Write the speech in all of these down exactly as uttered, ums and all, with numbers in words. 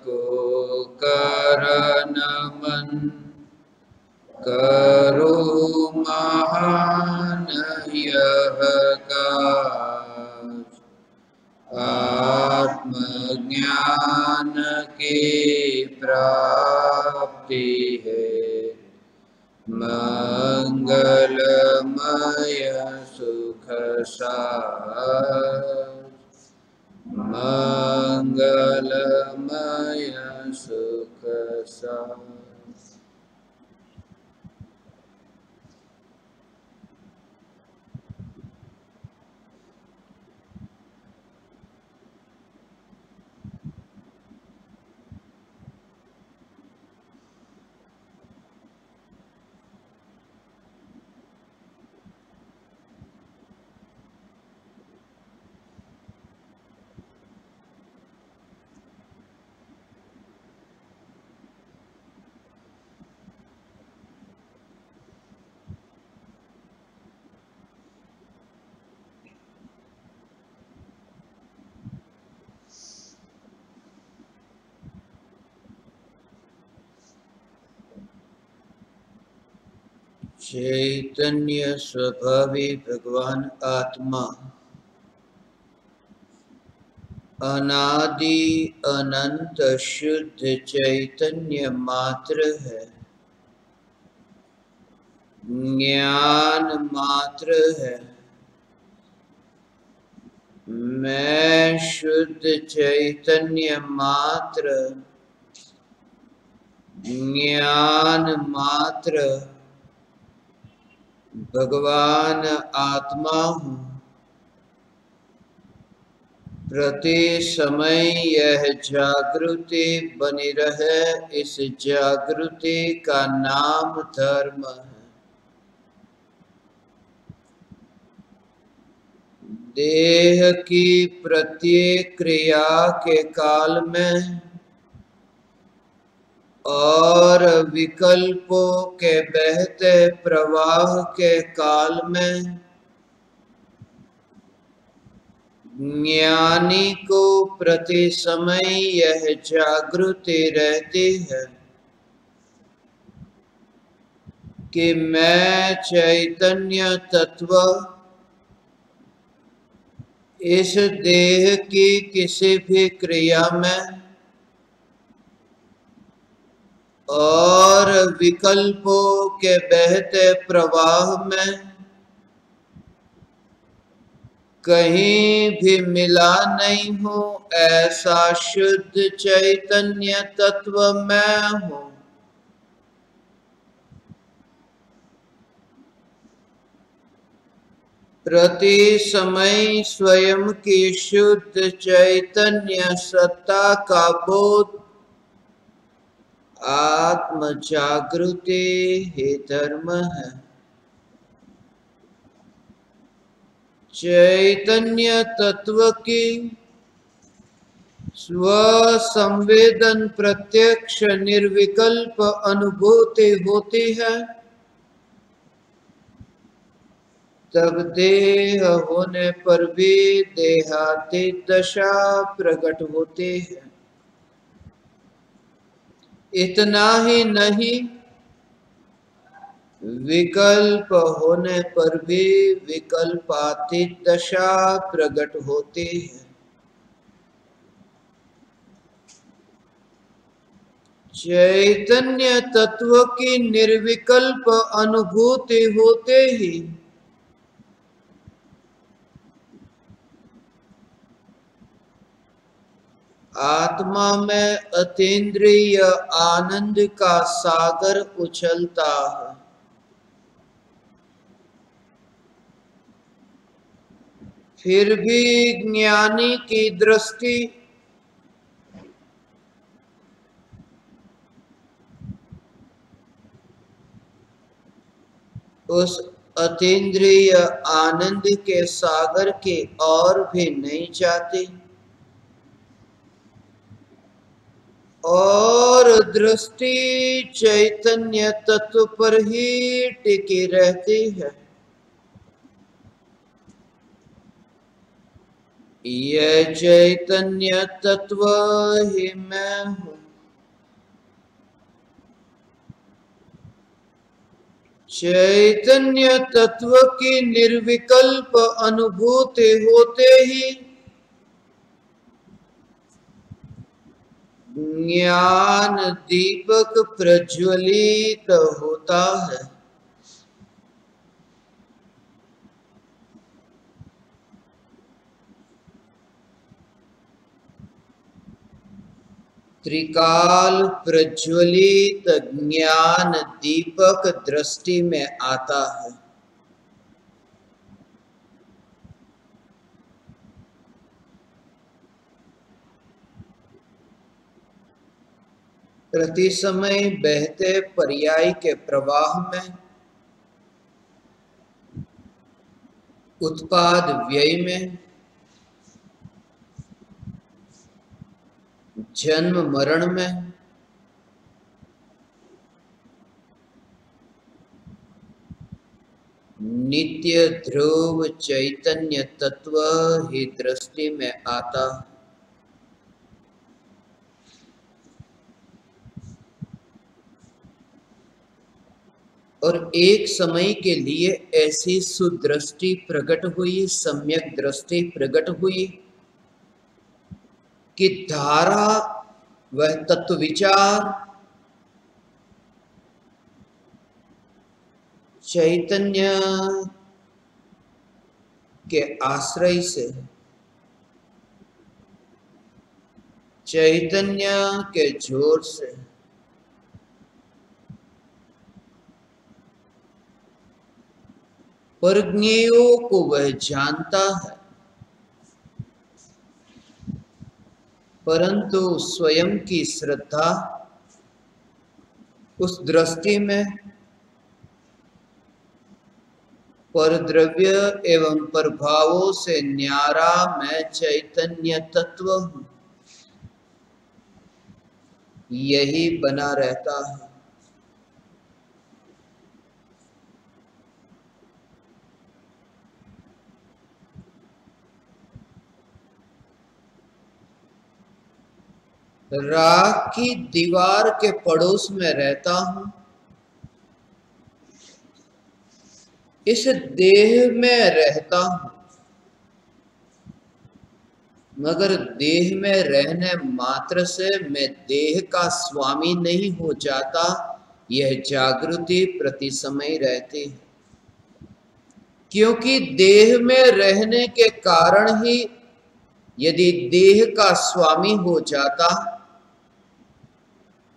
को कर नमन करो महान यह काज। आत्मज्ञान की प्राप्ति है मंगलमय सुख साज। मंगलमय सुख साज। चैतन्य स्वभावी भगवान आत्मा अनादि अनंत शुद्ध चैतन्य मात्र है, ज्ञान मात्र है। मैं शुद्ध चैतन्य मात्र, ज्ञान मात्र भगवान आत्मा हूँ। प्रति समय यह जागृति बनी रहे, इस जागृति का नाम धर्म है। देह की प्रत्येक क्रिया के काल में और विकल्पों के बहते प्रवाह के काल में ज्ञानी को प्रति समय यह जागृति रहती है कि मैं चैतन्य तत्व इस देह की किसी भी क्रिया में और विकल्पों के बहते प्रवाह में कहीं भी मिला नहीं हूँ। ऐसा शुद्ध चैतन्य तत्व मैं हूँ। प्रति समय स्वयं की शुद्ध चैतन्य सत्ता का बोध आत्म जागृति ही धर्म है। चैतन्य तत्व की स्व संवेदन प्रत्यक्ष निर्विकल्प अनुभूति होती है, तब देह होने पर भी देहाती दशा प्रकट होती है। इतना ही नहीं, विकल्प होने पर भी विकल्पातीत दशा प्रकट होती है। चैतन्य तत्व की निर्विकल्प अनुभूति होते ही आत्मा में अतीन्द्रिय आनंद का सागर उछलता है। फिर भी ज्ञानी की दृष्टि उस अतीन्द्रिय आनंद के सागर की ओर भी नहीं जाती और दृष्टि चैतन्य तत्व पर ही टिकी रहती है। ये चैतन्य तत्व ही मैं हूँ। चैतन्य तत्व की निर्विकल्प अनुभूति होते ही ज्ञान दीपक प्रज्वलित होता है। त्रिकाल प्रज्वलित ज्ञान दीपक दृष्टि में आता है। प्रति समय बहते पर्याय के प्रवाह में, उत्पाद व्यय में, जन्म मरण में, नित्य ध्रुव चैतन्य तत्व ही दृष्टि में आता। और एक समय के लिए ऐसी सुदृष्टि प्रकट हुई, सम्यक दृष्टि प्रकट हुई कि धारा वह तत्व विचार चैतन्य के आश्रय से, चैतन्य के जोर से परज्ञेयों को वह जानता है, परंतु स्वयं की श्रद्धा उस दृष्टि में परद्रव्य एवं प्रभावों से न्यारा मैं चैतन्य तत्व हूँ, यही बना रहता है। राग की दीवार के पड़ोस में रहता हूं, इस देह में रहता हूं, मगर देह में रहने मात्र से मैं देह का स्वामी नहीं हो जाता। यह जागृति प्रति समय रहती है, क्योंकि देह में रहने के कारण ही यदि देह का स्वामी हो जाता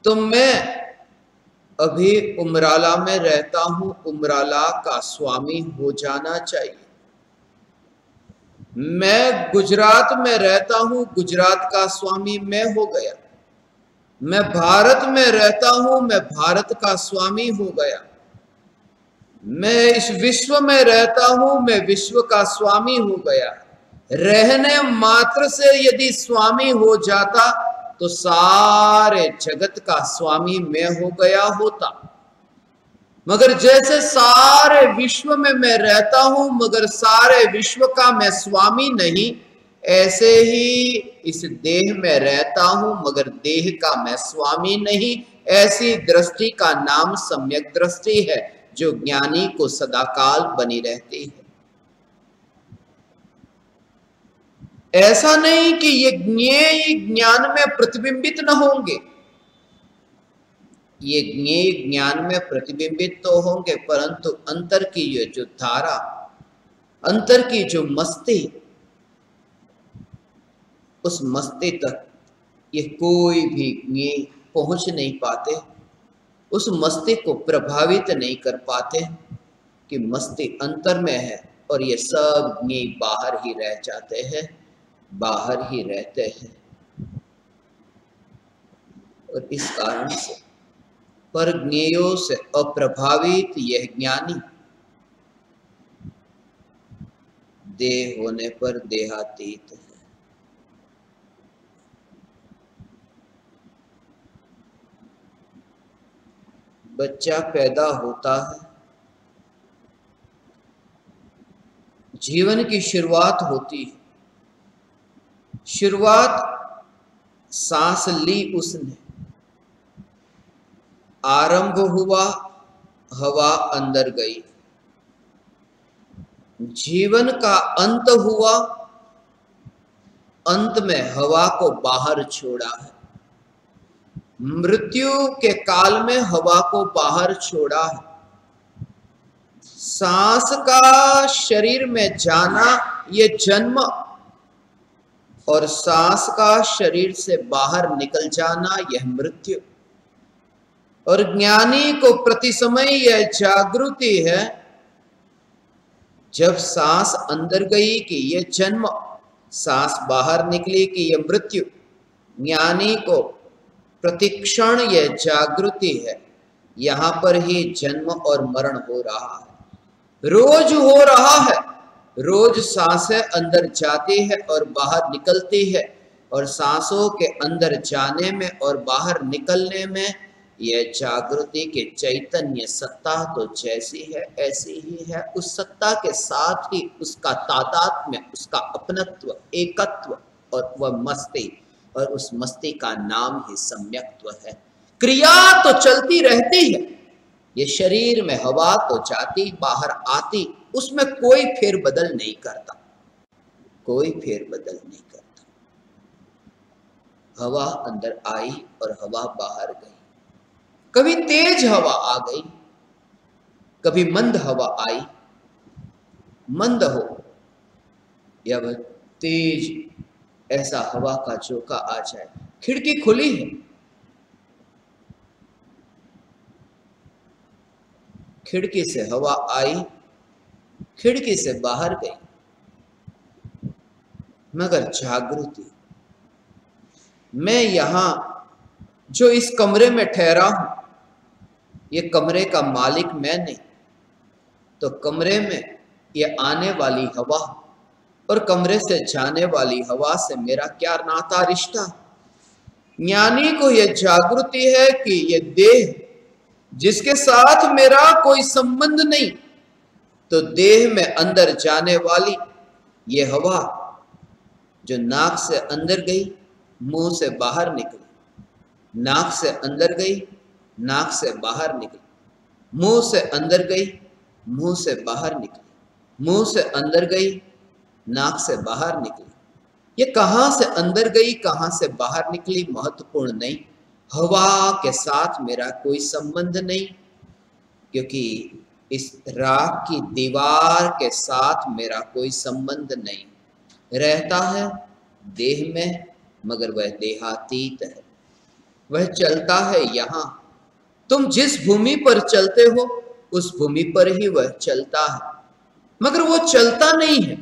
तो मैं अभी उमराला में रहता हूं, उमराला का स्वामी हो जाना चाहिए। मैं गुजरात में रहता हूं, गुजरात का स्वामी मैं हो गया। मैं भारत में रहता हूं, मैं भारत का स्वामी हो गया। मैं इस विश्व में रहता हूं, मैं विश्व का स्वामी हो गया। रहने मात्र से यदि स्वामी हो जाता तो सारे जगत का स्वामी मैं हो गया होता, मगर जैसे सारे विश्व में मैं रहता हूं मगर सारे विश्व का मैं स्वामी नहीं, ऐसे ही इस देह में रहता हूं मगर देह का मैं स्वामी नहीं। ऐसी दृष्टि का नाम सम्यक दृष्टि है, जो ज्ञानी को सदाकाल बनी रहती है। ऐसा नहीं कि ये ज्ञेय ज्ञान में प्रतिबिंबित न होंगे, ये ज्ञेय ज्ञान में प्रतिबिंबित तो होंगे, परंतु अंतर की ये जो धारा, अंतर की जो मस्ती, उस मस्ती तक ये कोई भी ज्ञेय पहुंच नहीं पाते, उस मस्ती को प्रभावित नहीं कर पाते कि मस्ती अंतर में है और ये सब ज्ञेय बाहर ही रह जाते हैं, बाहर ही रहते हैं। और इस कारण से परज्ञेयों से अप्रभावित यह ज्ञानी देह होने पर देहातीत है। बच्चा पैदा होता है, जीवन की शुरुआत होती है, शुरुआत सांस ली उसने, आरंभ हुआ हवा अंदर गई, जीवन का अंत हुआ, अंत में हवा को बाहर छोड़ा है। मृत्यु के काल में हवा को बाहर छोड़ा है। सांस का शरीर में जाना ये जन्म और सांस का शरीर से बाहर निकल जाना यह मृत्यु। और ज्ञानी को प्रति समय यह जागृति है, जब सांस अंदर गई कि यह जन्म, सांस बाहर निकली कि यह मृत्यु। ज्ञानी को प्रतिक्षण यह जागृति है, यहाँ पर ही जन्म और मरण हो रहा है, रोज हो रहा है। रोज सांसें अंदर जाती है और बाहर निकलती है, और सांसों के अंदर जाने में और बाहर निकलने में यह जागृति के चैतन्य सत्ता तो जैसी है ऐसी ही है, उस सत्ता के साथ ही उसका तादात्म्य, उसका अपनत्व, एकत्व, और वह मस्ती, और उस मस्ती का नाम ही सम्यक्त्व है। क्रिया तो चलती रहती है, ये शरीर में हवा तो जाती बाहर आती, उसमें कोई फेर बदल नहीं करता, कोई फेर बदल नहीं करता। हवा अंदर आई और हवा बाहर गई, कभी तेज हवा आ गई, कभी मंद हवा आई। मंद हो या वह तेज, ऐसा हवा का झोंका आ जाए। खिड़की खुली है, खिड़की से हवा आई, खिड़की से बाहर गई, मगर जागृति। मैं यहाँ जो इस कमरे में ठहरा हूं, ये कमरे का मालिक मैं नहीं, तो कमरे में ये आने वाली हवा और कमरे से जाने वाली हवा से मेरा क्या नाता रिश्ता। ज्ञानी को यह जागृति है कि ये देह जिसके साथ मेरा कोई संबंध नहीं, तो देह में अंदर जाने वाली ये हवा जो नाक से अंदर गई, मुंह से बाहर निकली, नाक से अंदर गई, नाक से बाहर निकली, मुंह से अंदर गई, मुंह से बाहर निकली, मुंह से अंदर गई, नाक से बाहर निकली। ये कहाँ से अंदर गई कहाँ से बाहर निकली महत्वपूर्ण नहीं, हवा के साथ मेरा कोई संबंध नहीं, क्योंकि इस राग की दीवार के साथ मेरा कोई संबंध नहीं। रहता है देह में, मगर वह देहातीत है, वह चलता है यहाँ। तुम जिस भूमि पर चलते हो उस भूमि पर ही वह चलता है, मगर वो चलता नहीं है,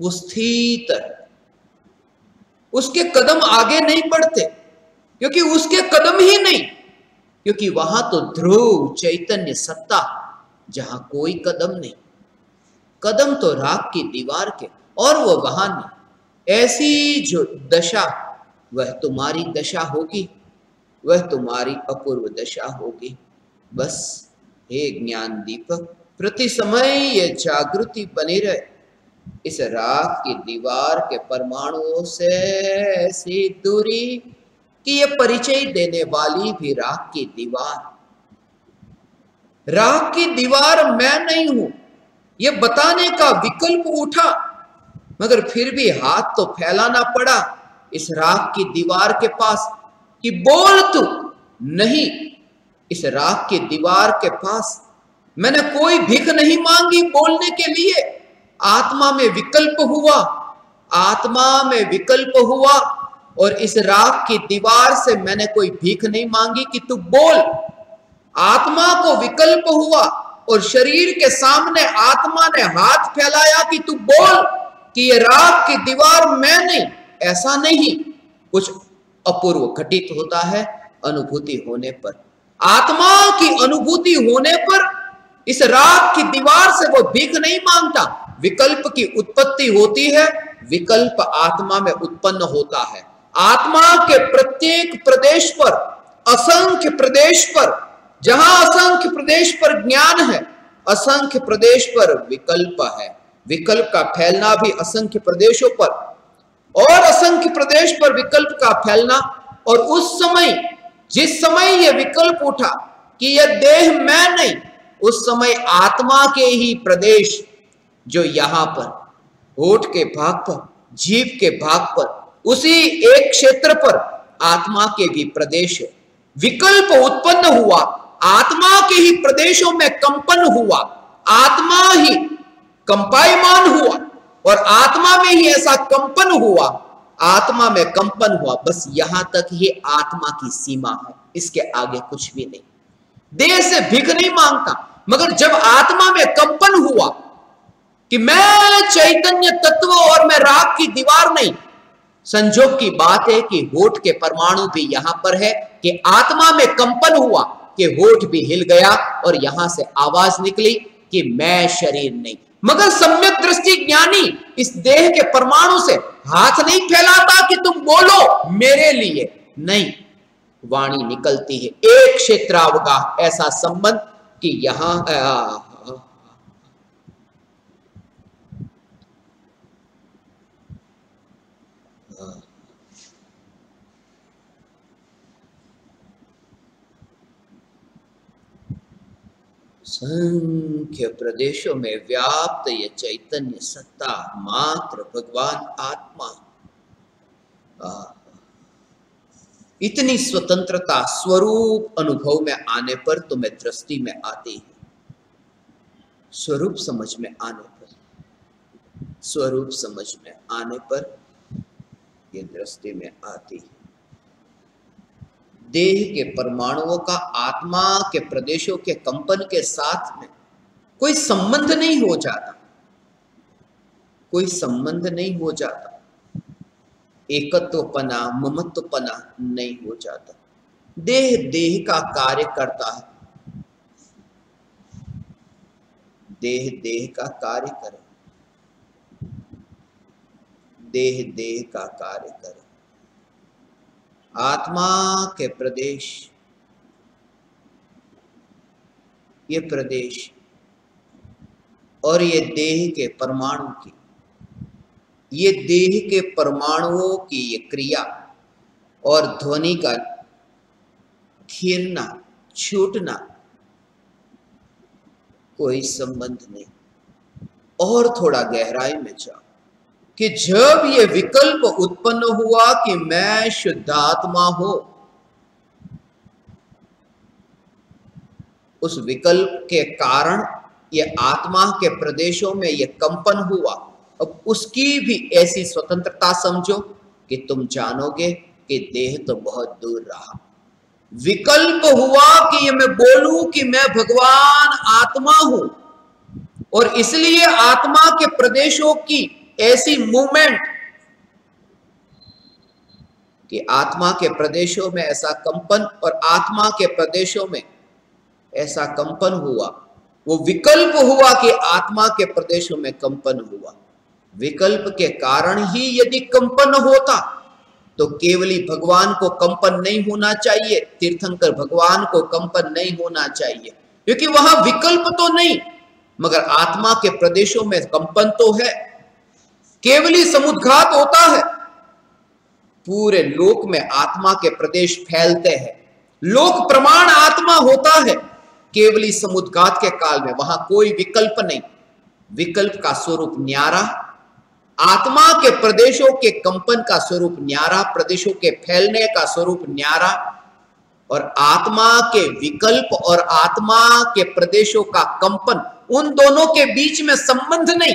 वो स्थित है। उसके कदम आगे नहीं बढ़ते, क्योंकि उसके कदम ही नहीं, क्योंकि वहां तो ध्रुव चैतन्य सत्ता, जहां कोई कदम नहीं, कदम तो राग की दीवार के, और वो वहां नहीं। ऐसी जो दशा वह तुम्हारी दशा होगी, वह तुम्हारी अपूर्व दशा होगी। बस हे ज्ञान दीपक, प्रति समय यह जागृति बनी रहे, इस राग की दीवार के परमाणुओं से ऐसी दूरी कि यह परिचय देने वाली भी राग की दीवार। राग की दीवार मैं नहीं हूं, यह बताने का विकल्प उठा, मगर फिर भी हाथ तो फैलाना पड़ा इस राग की दीवार के पास कि बोल तू नहीं। इस राग की दीवार के पास मैंने कोई भिख नहीं मांगी बोलने के लिए। आत्मा में विकल्प हुआ, आत्मा में विकल्प हुआ, और इस राग की दीवार से मैंने कोई भीख नहीं मांगी कि तू बोल। आत्मा को विकल्प हुआ और शरीर के सामने आत्मा ने हाथ फैलाया कि तू बोल, कि ये राग की दीवार मैं नहीं। ऐसा नहीं, कुछ अपूर्व घटित होता है अनुभूति होने पर। आत्मा की अनुभूति होने पर इस राग की दीवार से वो भीख नहीं मांगता। विकल्प की उत्पत्ति होती है, विकल्प आत्मा में उत्पन्न होता है। आत्मा के प्रत्येक प्रदेश पर, असंख्य प्रदेश पर, जहां असंख्य प्रदेश पर ज्ञान है, असंख्य प्रदेश पर विकल्प है। विकल्प का फैलना भी असंख्य प्रदेशों पर, और असंख्य प्रदेश पर विकल्प का फैलना, और उस समय जिस समय यह विकल्प उठा कि यह देह मैं नहीं, उस समय आत्मा के ही प्रदेश जो यहाँ पर होठ के भाग पर, जीव के भाग पर, उसी एक क्षेत्र पर आत्मा के भी प्रदेश है। विकल्प उत्पन्न हुआ, आत्मा के ही प्रदेशों में कंपन हुआ, आत्मा ही कंपायमान हुआ, और आत्मा में ही ऐसा कंपन हुआ, आत्मा में कंपन हुआ। बस यहां तक ही आत्मा की सीमा है, इसके आगे कुछ भी नहीं। देह से भीख नहीं मांगता, मगर जब आत्मा में कंपन हुआ कि मैं चैतन्य तत्व और मैं राग की दीवार नहीं। संजोग की बात है कि होठ के परमाणु भी यहां पर है कि आत्मा में कंपन हुआ कि होठ भी हिल गया और यहां से आवाज निकली कि मैं शरीर नहीं। मगर सम्यक दृष्टि ज्ञानी इस देह के परमाणु से हाथ नहीं फैलाता कि तुम बोलो मेरे लिए, नहीं, वाणी निकलती है। एक क्षेत्रावगा ऐसा संबंध कि यहां संख्य प्रदेशों में व्याप्त ये चैतन्य सत्ता मात्र भगवान आत्मा, इतनी स्वतंत्रता स्वरूप अनुभव में आने पर तुम्हें दृष्टि में आती है। स्वरूप समझ में आने पर, स्वरूप समझ में आने पर ये दृष्टि में आती है। देह के परमाणुओं का आत्मा के प्रदेशों के कंपन के साथ में कोई संबंध नहीं हो जाता, कोई संबंध नहीं हो जाता, एकत्वपना ममत्वपना नहीं हो जाता। देह देह का कार्य करता है, देह देह का कार्य करे, देह देह का कार्य करे। आत्मा के प्रदेश, ये प्रदेश और ये देह के परमाणु की, ये देह के परमाणुओं की ये क्रिया और ध्वनि का खीरना छूटना कोई संबंध नहीं। और थोड़ा गहराई में जाओ कि जब ये विकल्प उत्पन्न हुआ कि मैं शुद्धात्मा हूं, उस विकल्प के कारण ये आत्मा के प्रदेशों में ये कंपन हुआ। अब उसकी भी ऐसी स्वतंत्रता समझो कि तुम जानोगे कि देह तो बहुत दूर रहा, विकल्प हुआ कि ये मैं बोलूं कि मैं भगवान आत्मा हूं, और इसलिए आत्मा के प्रदेशों की ऐसी मूवमेंट कि आत्मा के प्रदेशों में ऐसा कंपन और आत्मा के प्रदेशों में ऐसा कंपन हुआ। वो विकल्प हुआ कि आत्मा के प्रदेशों में कंपन हुआ। विकल्प के कारण ही यदि कंपन होता तो केवली भगवान को कंपन नहीं होना चाहिए, तीर्थंकर भगवान को कंपन नहीं होना चाहिए, क्योंकि वहां विकल्प तो नहीं, मगर आत्मा के प्रदेशों में कंपन तो है। केवली समुद्घात होता है, पूरे लोक में आत्मा के प्रदेश फैलते हैं, लोक प्रमाण आत्मा होता है। केवली समुद्घात के काल में वहां कोई विकल्प नहीं, विकल्प का स्वरूप न्यारा, आत्मा के प्रदेशों के कंपन का स्वरूप न्यारा, प्रदेशों के फैलने का स्वरूप न्यारा, और आत्मा के विकल्प और आत्मा के प्रदेशों का कंपन, उन दोनों के बीच में संबंध नहीं।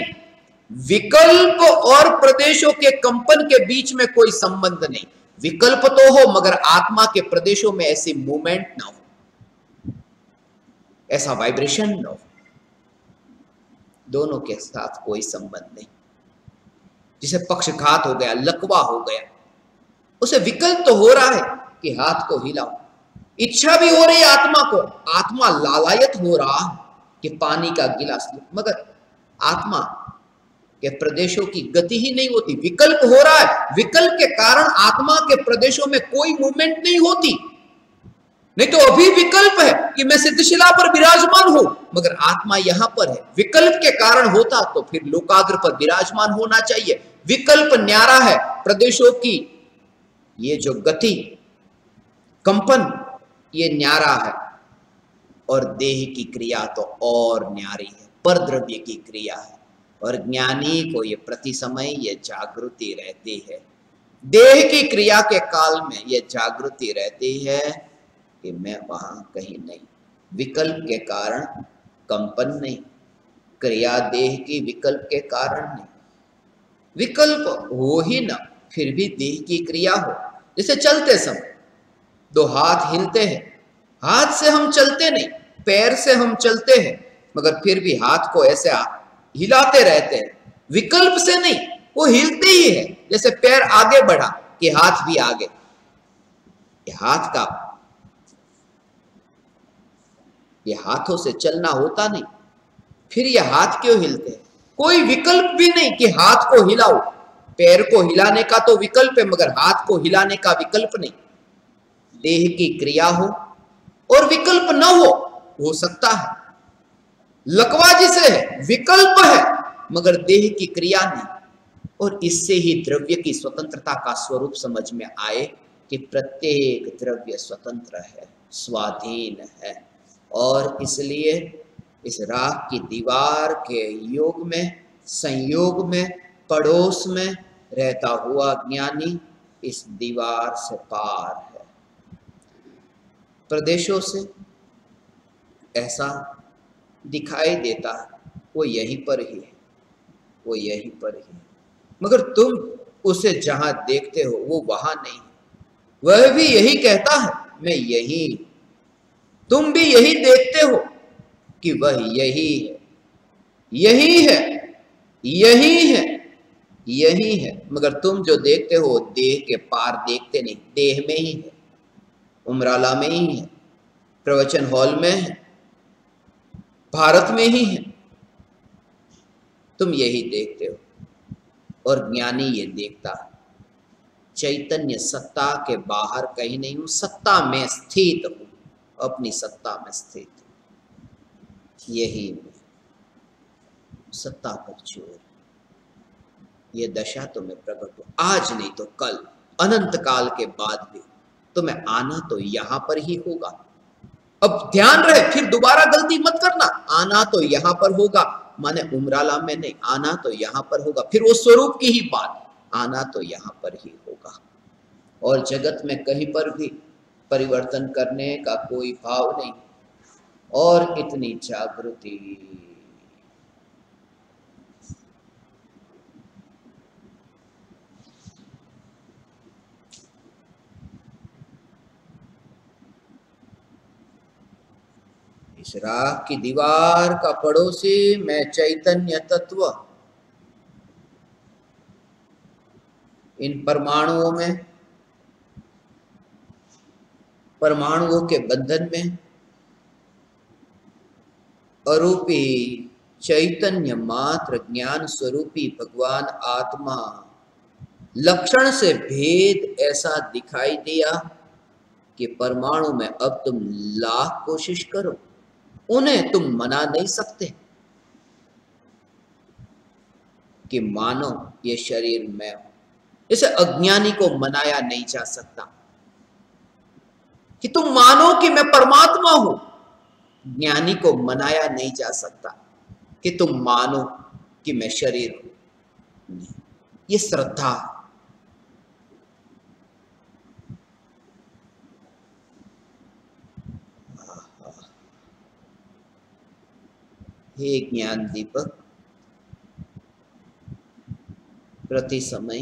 विकल्प और प्रदेशों के कंपन के बीच में कोई संबंध नहीं। विकल्प तो हो मगर आत्मा के प्रदेशों में ऐसी मूवमेंट ना हो, ऐसा वाइब्रेशन ना हो, दोनों के साथ कोई संबंध नहीं। जिसे पक्षघात हो गया, लकवा हो गया, उसे विकल्प तो हो रहा है कि हाथ को हिलाओ, इच्छा भी हो रही आत्मा को, आत्मा लालायत हो रहा है कि पानी का गिलास, मगर आत्मा के प्रदेशों की गति ही नहीं होती। विकल्प हो रहा है, विकल्प के कारण आत्मा के प्रदेशों में कोई मूवमेंट नहीं होती, नहीं तो अभी विकल्प है कि मैं सिद्धशिला पर विराजमान हूं, मगर आत्मा यहाँ पर है। विकल्प के कारण होता तो फिर लोकाग्र पर विराजमान होना चाहिए। विकल्प न्यारा है। प्रदेशों की ये जो गति कंपन ये न्यारा है और देह की क्रिया तो और न्यारी है, पर द्रव्य की क्रिया है। और ज्ञानी को ये प्रति समय ये जागृति रहती है, देह की क्रिया के काल में ये जागृति रहती है कि मैं वहां कहीं नहीं। विकल्प के कारण कंपन नहीं, क्रिया देह की विकल्प के कारण नहीं। विकल्प हो ही ना फिर भी देह की क्रिया हो। जैसे चलते समय दो हाथ हिलते हैं, हाथ से हम चलते नहीं, पैर से हम चलते हैं, मगर फिर भी हाथ को ऐसे हिलाते रहते हैं। विकल्प से नहीं, वो हिलते ही है। जैसे पैर आगे बढ़ा कि हाथ भी आगे, ये हाथ का ये हाथों से चलना होता नहीं, फिर ये हाथ क्यों हिलते हैं? कोई विकल्प भी नहीं कि हाथ को हिलाओ। पैर को हिलाने का तो विकल्प है, मगर हाथ को हिलाने का विकल्प नहीं। देह की क्रिया हो और विकल्प न हो, हो सकता है। लकवा जिसे है विकल्प है, मगर देह की क्रिया नहीं। और इससे ही द्रव्य की स्वतंत्रता का स्वरूप समझ में आए कि प्रत्येक द्रव्य स्वतंत्र है, स्वाधीन है। और इसलिए इस राग की दीवार के योग में, संयोग में, पड़ोस में रहता हुआ ज्ञानी इस दीवार से पार है। प्रदेशों से ऐसा दिखाई देता है, वो यहीं पर ही है, वो यहीं पर ही है, मगर तुम उसे जहां देखते हो वो वहां नहीं। वह भी यही कहता है मैं यही, तुम भी यही देखते हो कि वह यही है, यही है, यही है, यही है, मगर तुम जो देखते हो देह के पार देखते नहीं, देह में ही है, उमराला में ही है, प्रवचन हॉल में है, भारत में ही है, तुम यही देखते हो। और ज्ञानी ये देखता है चैतन्य सत्ता के बाहर कहीं नहीं हूं, सत्ता में स्थित हूं, अपनी सत्ता में स्थित हूं, यही मैं, सत्ता पर जोर। ये दशा तो मैं प्रकट हूं, आज नहीं तो कल, अनंत काल के बाद भी, तो मैं आना तो यहां पर ही होगा। अब ध्यान रहे, फिर दोबारा गलती मत करना, आना तो यहां पर होगा, माने उमराला में नहीं, आना तो यहाँ पर होगा। फिर वो स्वरूप की ही बात, आना तो यहाँ पर ही होगा। और जगत में कहीं पर भी परिवर्तन करने का कोई भाव नहीं। और इतनी जागृति, इस राह की दीवार का पड़ोसी मैं चैतन्य तत्व, इन परमाणुओं में, परमाणुओं के बंधन में अरूपी चैतन्य मात्र ज्ञान स्वरूपी भगवान आत्मा, लक्षण से भेद ऐसा दिखाई दिया कि परमाणु में अब तुम लाख कोशिश करो, उन्हें तुम मना नहीं सकते कि मानो ये शरीर मैं हूं। इसे अज्ञानी को मनाया नहीं जा सकता कि तुम मानो कि मैं परमात्मा हूं। ज्ञानी को मनाया नहीं जा सकता कि तुम मानो कि मैं शरीर हूं। नहीं, ये श्रद्धा है। हे ज्ञान दीपक, प्रति समय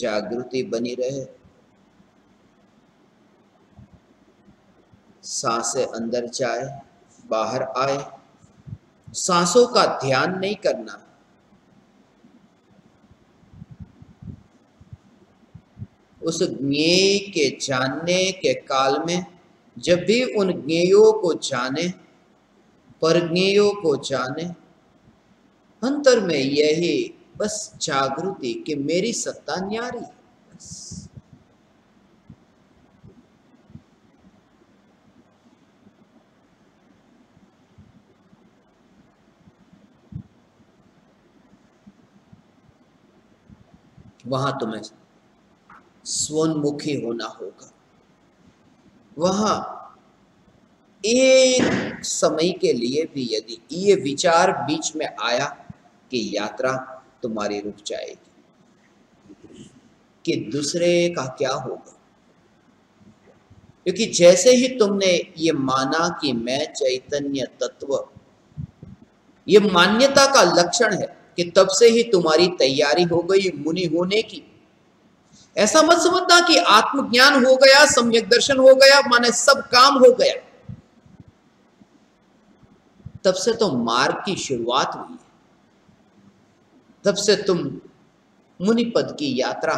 जागृति बनी रहे, सांसें अंदर जाए बाहर आए, सांसों का ध्यान नहीं करना। उस ज्ञेय के जानने के काल में जब भी उन ज्ञेयों को जाने, परज्ञेयों को जाने, अंतर में यही बस जागृति कि मेरी सत्ता न्यारी है, बस वहां तुम्हें स्वन्मुखी होना होगा। वहां एक समय के लिए भी यदि ये विचार बीच में आया कि यात्रा तुम्हारी रुक जाएगी, कि दूसरे का क्या होगा, क्योंकि जैसे ही तुमने ये माना कि मैं चैतन्य तत्व, ये मान्यता का लक्षण है कि तब से ही तुम्हारी तैयारी हो गई मुनि होने की। ऐसा मत समझना कि आत्मज्ञान हो गया, सम्यक दर्शन हो गया, माने सब काम हो गया। तब से तो मार्ग की शुरुआत हुई है, तब से तुम मुनि पद की यात्रा,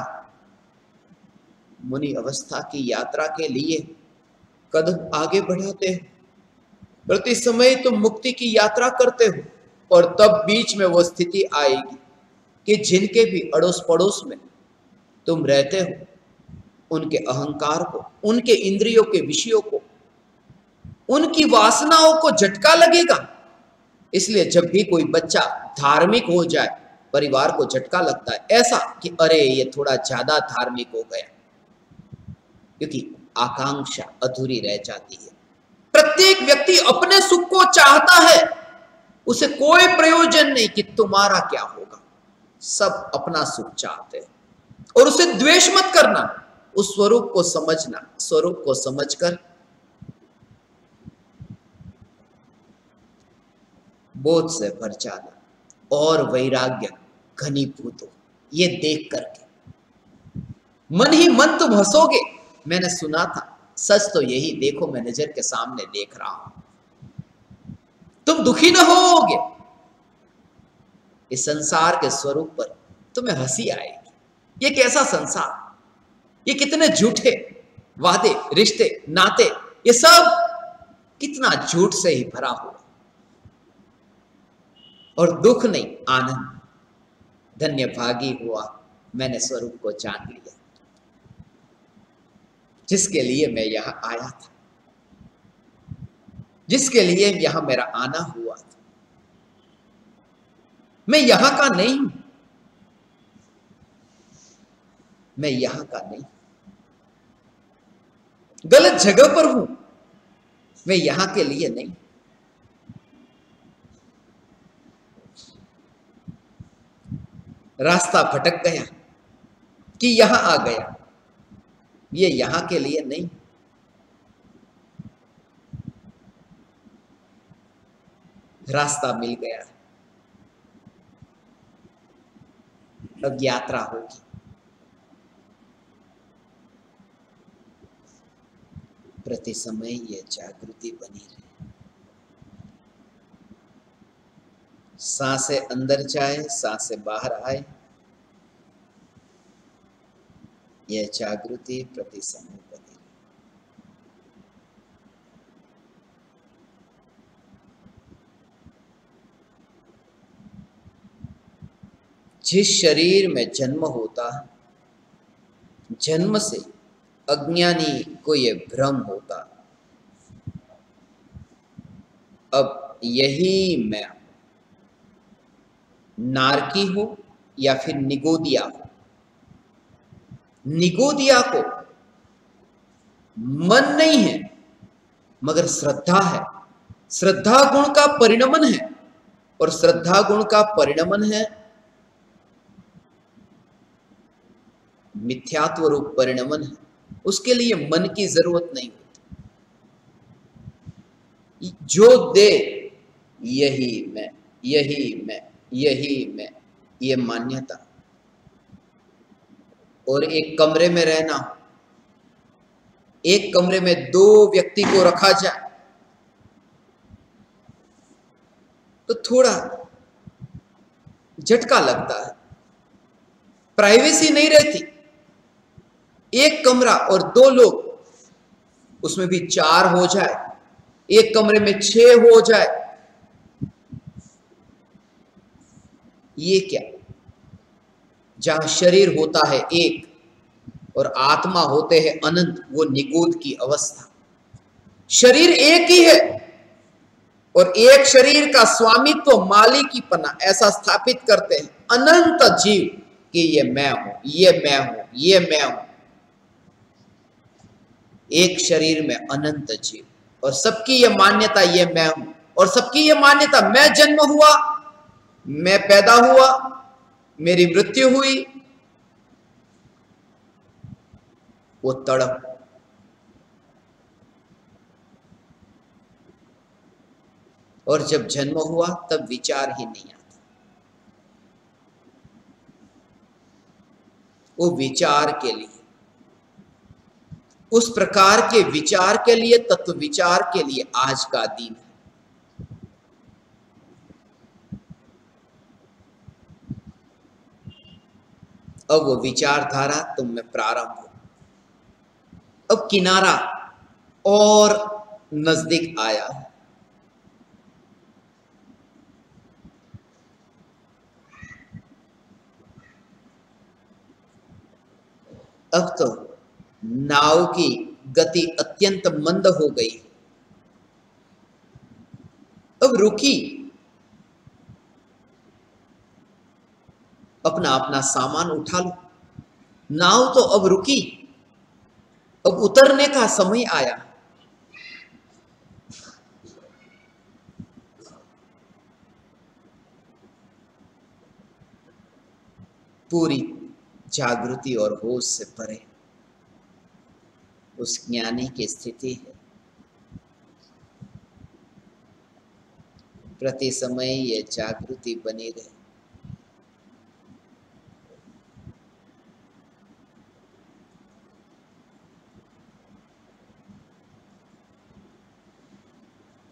मुनि अवस्था की यात्रा के लिए कदम आगे बढ़ाते हो, प्रति समय तुम मुक्ति की यात्रा करते हो। और तब बीच में वो स्थिति आएगी कि जिनके भी अड़ोस पड़ोस में तुम रहते हो, उनके अहंकार को, उनके इंद्रियों के विषयों को, उनकी वासनाओं को झटका लगेगा। इसलिए जब भी कोई बच्चा धार्मिक हो जाए, परिवार को झटका लगता है, ऐसा कि अरे ये थोड़ा ज्यादा धार्मिक हो गया, क्योंकि आकांक्षा अधूरी रह जाती है। प्रत्येक व्यक्ति अपने सुख को चाहता है, उसे कोई प्रयोजन नहीं कि तुम्हारा क्या होगा, सब अपना सुख चाहते हैं। और उसे द्वेष मत करना, उस स्वरूप को समझना, स्वरूप को समझकर बोध से भर जाना और वैराग्य घनीभूत हो। ये देख करके मन ही मन तुम हंसोगे, मैंने सुना था, सच तो यही, देखो मैं नजर के सामने देख रहा हूं, तुम दुखी न होगे। इस संसार के स्वरूप पर तुम्हें हंसी आएगी। ये कैसा संसार, ये कितने झूठे वादे, रिश्ते, नाते, ये सब कितना झूठ से ही भरा हुआ। और दुख नहीं, आनंद। धन्य भागी हुआ मैंने स्वरूप को जान लिया, जिसके लिए मैं यहां आया था, जिसके लिए यहां मेरा आना हुआ था। मैं यहां का नहीं हूं, मैं यहां का नहीं, गलत जगह पर हूं, मैं यहां के लिए नहीं। रास्ता भटक गया कि यहां आ गया, ये यहां के लिए नहीं। रास्ता मिल गया, अब यात्रा होगी। प्रति समय ये जागृति बनी रहे, सांसें अंदर जाए, सांसें बाहर आए, यह जागृति प्रति समय बनी। जिस शरीर में जन्म होता है, जन्म से अज्ञानी को यह भ्रम होता, अब यही मैं नारकी हो या फिर निगोदिया हो। निगोदिया को मन नहीं है मगर श्रद्धा है, श्रद्धा गुण का परिणमन है, और श्रद्धा गुण का परिणमन है मिथ्यात्व रूप परिणमन है। उसके लिए मन की जरूरत नहीं होती। जो दे यही मैं, यही मैं, यही मैं, ये मान्यता। और एक कमरे में रहना, एक कमरे में दो व्यक्ति को रखा जाए तो थोड़ा झटका लगता है, प्राइवेसी नहीं रहती। एक कमरा और दो लोग, उसमें भी चार हो जाए, एक कमरे में छह हो जाए, ये क्या? जहां शरीर होता है एक और आत्मा होते हैं अनंत, वो निगोद की अवस्था। शरीर एक ही है और एक शरीर का स्वामित्व, मालिकी पना ऐसा स्थापित करते हैं अनंत जीव, कि ये मैं हूं, ये मैं हूं, ये मैं हूं। एक शरीर में अनंत जीव और सबकी ये मान्यता ये मैं हूं और सबकी ये मान्यता मैं जन्म हुआ, मैं पैदा हुआ, मेरी मृत्यु हुई। वो तड़प, और जब जन्म हुआ तब विचार ही नहीं आता। वो विचार के लिए, उस प्रकार के विचार के लिए, तत्व विचार के लिए आज का दिन है। अब वो विचारधारा तुम में प्रारंभ हो। अब किनारा और नजदीक आया है। अब तो नाव की गति अत्यंत मंद हो गई। अब रुकी, अपना अपना सामान उठा लो। नाव तो अब रुकी, अब उतरने का समय आया। पूरी जागृति और होश से परे उस ज्ञानी की स्थिति है। प्रति समय ये जागृति बनी रहे।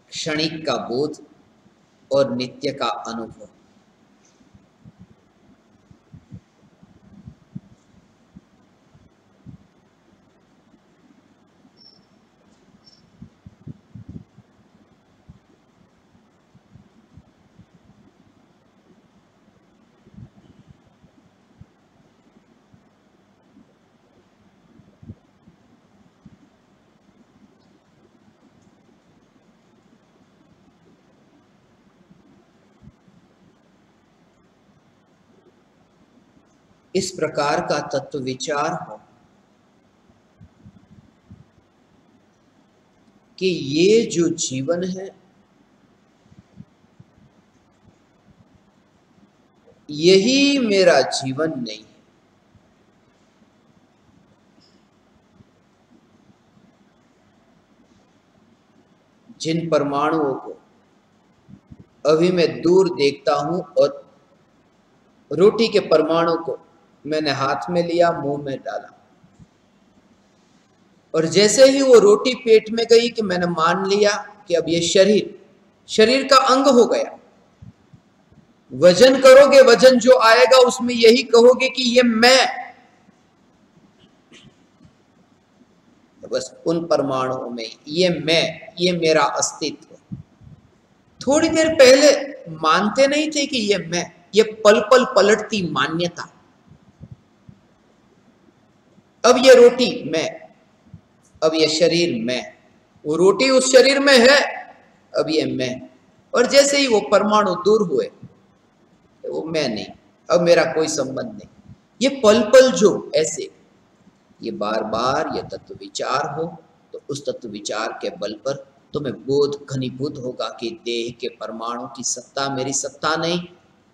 क्षणिक का बोध और नित्य का अनुभव। इस प्रकार का तत्व विचार हो कि ये जो जीवन है, यही मेरा जीवन नहीं है। जिन परमाणुओं को अभी मैं दूर देखता हूं और रोटी के परमाणु को मैंने हाथ में लिया, मुंह में डाला, और जैसे ही वो रोटी पेट में गई कि मैंने मान लिया कि अब ये शरीर शरीर का अंग हो गया। वजन करोगे, वजन जो आएगा उसमें यही कहोगे कि ये मैं। तो बस उन परमाणुओं में ये मैं, ये मेरा अस्तित्व। थोड़ी देर पहले मानते नहीं थे कि ये मैं, ये पल पल पलटती मान्यता। अब ये रोटी मैं, अब ये शरीर मैं, वो रोटी उस शरीर में है, अब ये मैं। और जैसे ही वो परमाणु दूर हुए, वो मैं नहीं, अब मेरा कोई संबंध नहीं। ये पल पल जो ऐसे, ये बार बार ये तत्व विचार हो तो उस तत्व विचार के बल पर तुम्हें बोध घनीभूत होगा कि देह के परमाणु की सत्ता मेरी सत्ता नहीं,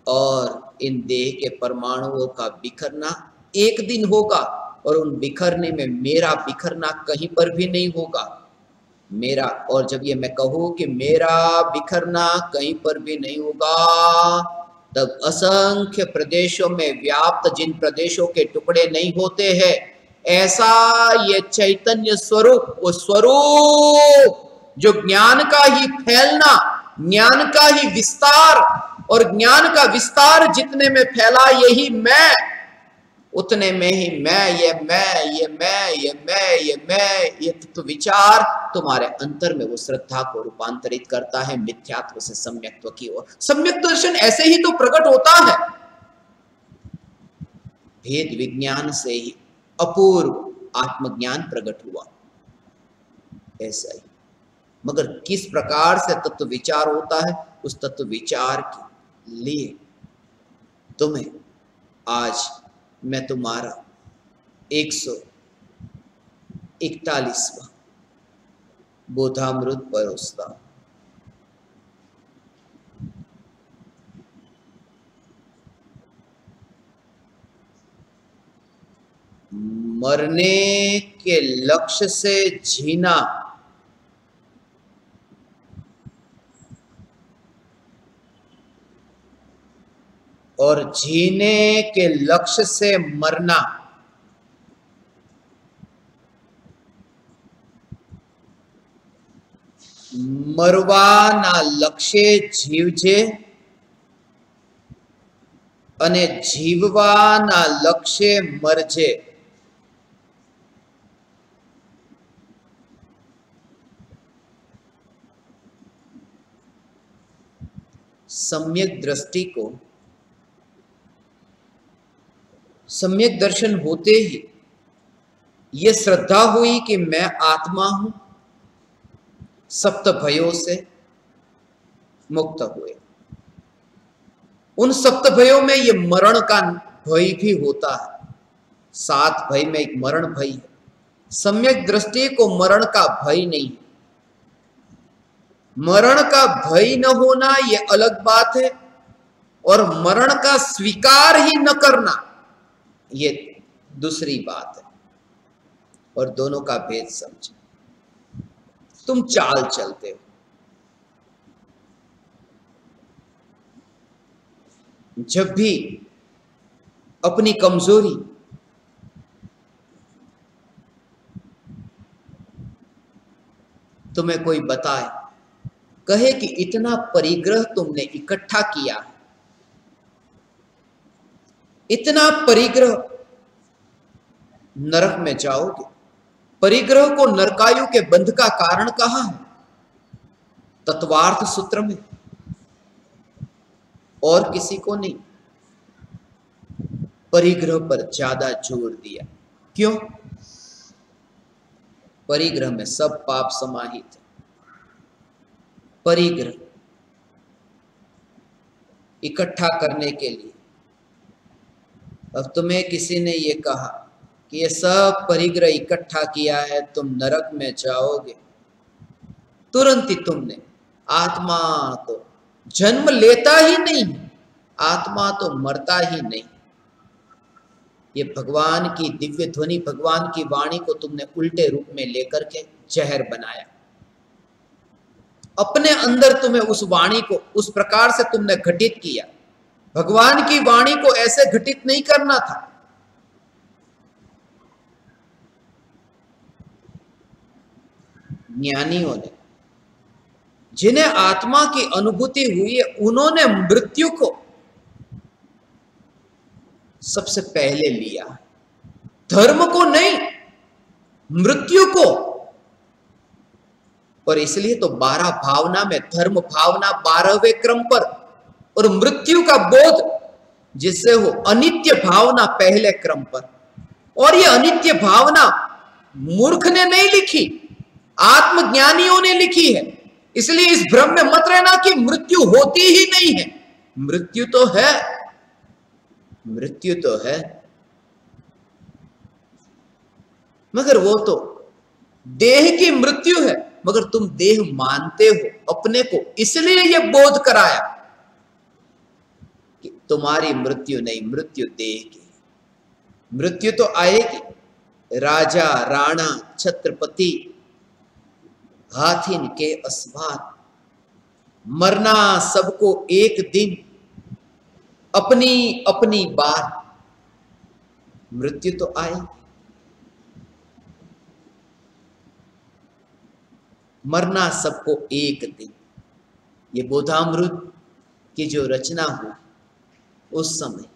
और इन देह के परमाणुओं का बिखरना एक दिन होगा, और उन बिखरने में मेरा बिखरना कहीं पर भी नहीं होगा। मेरा, और जब ये मैं कहूँ कि मेरा बिखरना कहीं पर भी नहीं होगा, तब असंख्य प्रदेशों में व्याप्त, जिन प्रदेशों के टुकड़े नहीं होते हैं, ऐसा ये चैतन्य स्वरूप, वो स्वरूप जो ज्ञान का ही फैलना, ज्ञान का ही विस्तार, और ज्ञान का विस्तार जितने में फैला यही मैं, उतने में ही मैं, ये मैं, ये मैं, ये मैं, ये मैं, ये तत्व विचार तुम्हारे अंतर में वो श्रद्धा को रूपांतरित करता है मिथ्यात्व से सम्यक्त्व की ओर। सम्यक दर्शन ऐसे ही तो प्रकट होता है, भेद विज्ञान से ही अपूर्व आत्मज्ञान प्रकट हुआ। ऐसा ही मगर किस प्रकार से तत्व विचार होता है, उस तत्व विचार के लिए तुम्हें आज मैं तुम्हारा एक सौ इकतालीसवा बोधामृत परोसता हूं। मरने के लक्ष्य से जीना और जीने के लक्ष्य से मरना, मरवाना लक्ष्य जीवजे अने जीववाना लक्ष्य मरजे। सम्यक दृष्टि को, सम्यक दर्शन होते ही ये श्रद्धा हुई कि मैं आत्मा हूं, सप्त भयों से मुक्त हुए। उन सप्त भयों में ये मरण का भय भी होता है, सात भय में एक मरण भय है। सम्यक दृष्टि को मरण का भय नहीं है। मरण का भय न होना ये अलग बात है, और मरण का स्वीकार ही न करना ये दूसरी बात है, और दोनों का भेद समझो। तुम चाल चलते हो, जब भी अपनी कमजोरी, तुम्हें कोई बताए, कहे कि इतना परिग्रह तुमने इकट्ठा किया है, इतना परिग्रह, नरक में जाओगे। परिग्रह को नरकायु के बंध का कारण कहाँ है? तत्वार्थ सूत्र में, और किसी को नहीं। परिग्रह पर ज्यादा जोर दिया, क्यों? परिग्रह में सब पाप समाहित है। परिग्रह इकट्ठा करने के लिए। अब तुम्हें किसी ने ये कहा कि ये सब परिग्रह इकट्ठा किया है, तुम नरक में जाओगे। तुरंत ही तुमने, आत्मा तो जन्म लेता ही नहीं, आत्मा तो मरता ही नहीं, ये भगवान की दिव्य ध्वनि, भगवान की वाणी को तुमने उल्टे रूप में लेकर के जहर बनाया। अपने अंदर तुम्हें उस वाणी को उस प्रकार से तुमने घटित किया। भगवान की वाणी को ऐसे घटित नहीं करना था। ज्ञानियों ने, जिन्हें आत्मा की अनुभूति हुई है, उन्होंने मृत्यु को सबसे पहले लिया, धर्म को नहीं, मृत्यु को। और इसलिए तो बारह भावना में धर्म भावना बारहवें क्रम पर, और मृत्यु का बोध जिससे हो अनित्य भावना पहले क्रम पर। और ये अनित्य भावना मूर्ख ने नहीं लिखी, आत्मज्ञानियों ने लिखी है। इसलिए इस भ्रम में मत रहना कि मृत्यु होती ही नहीं है। मृत्यु तो है, मृत्यु तो है, मगर वो तो देह की मृत्यु है। मगर तुम देह मानते हो अपने को, इसलिए यह बोध कराया कि तुम्हारी मृत्यु नहीं, मृत्यु देह की। मृत्यु तो आएगी। राजा राणा छत्रपति हाथिन के अस्वाद, मरना सबको एक दिन, अपनी अपनी बात। मृत्यु तो आएगी, मरना सबको एक दिन। ये बोधामृत की जो रचना हुई उस समय,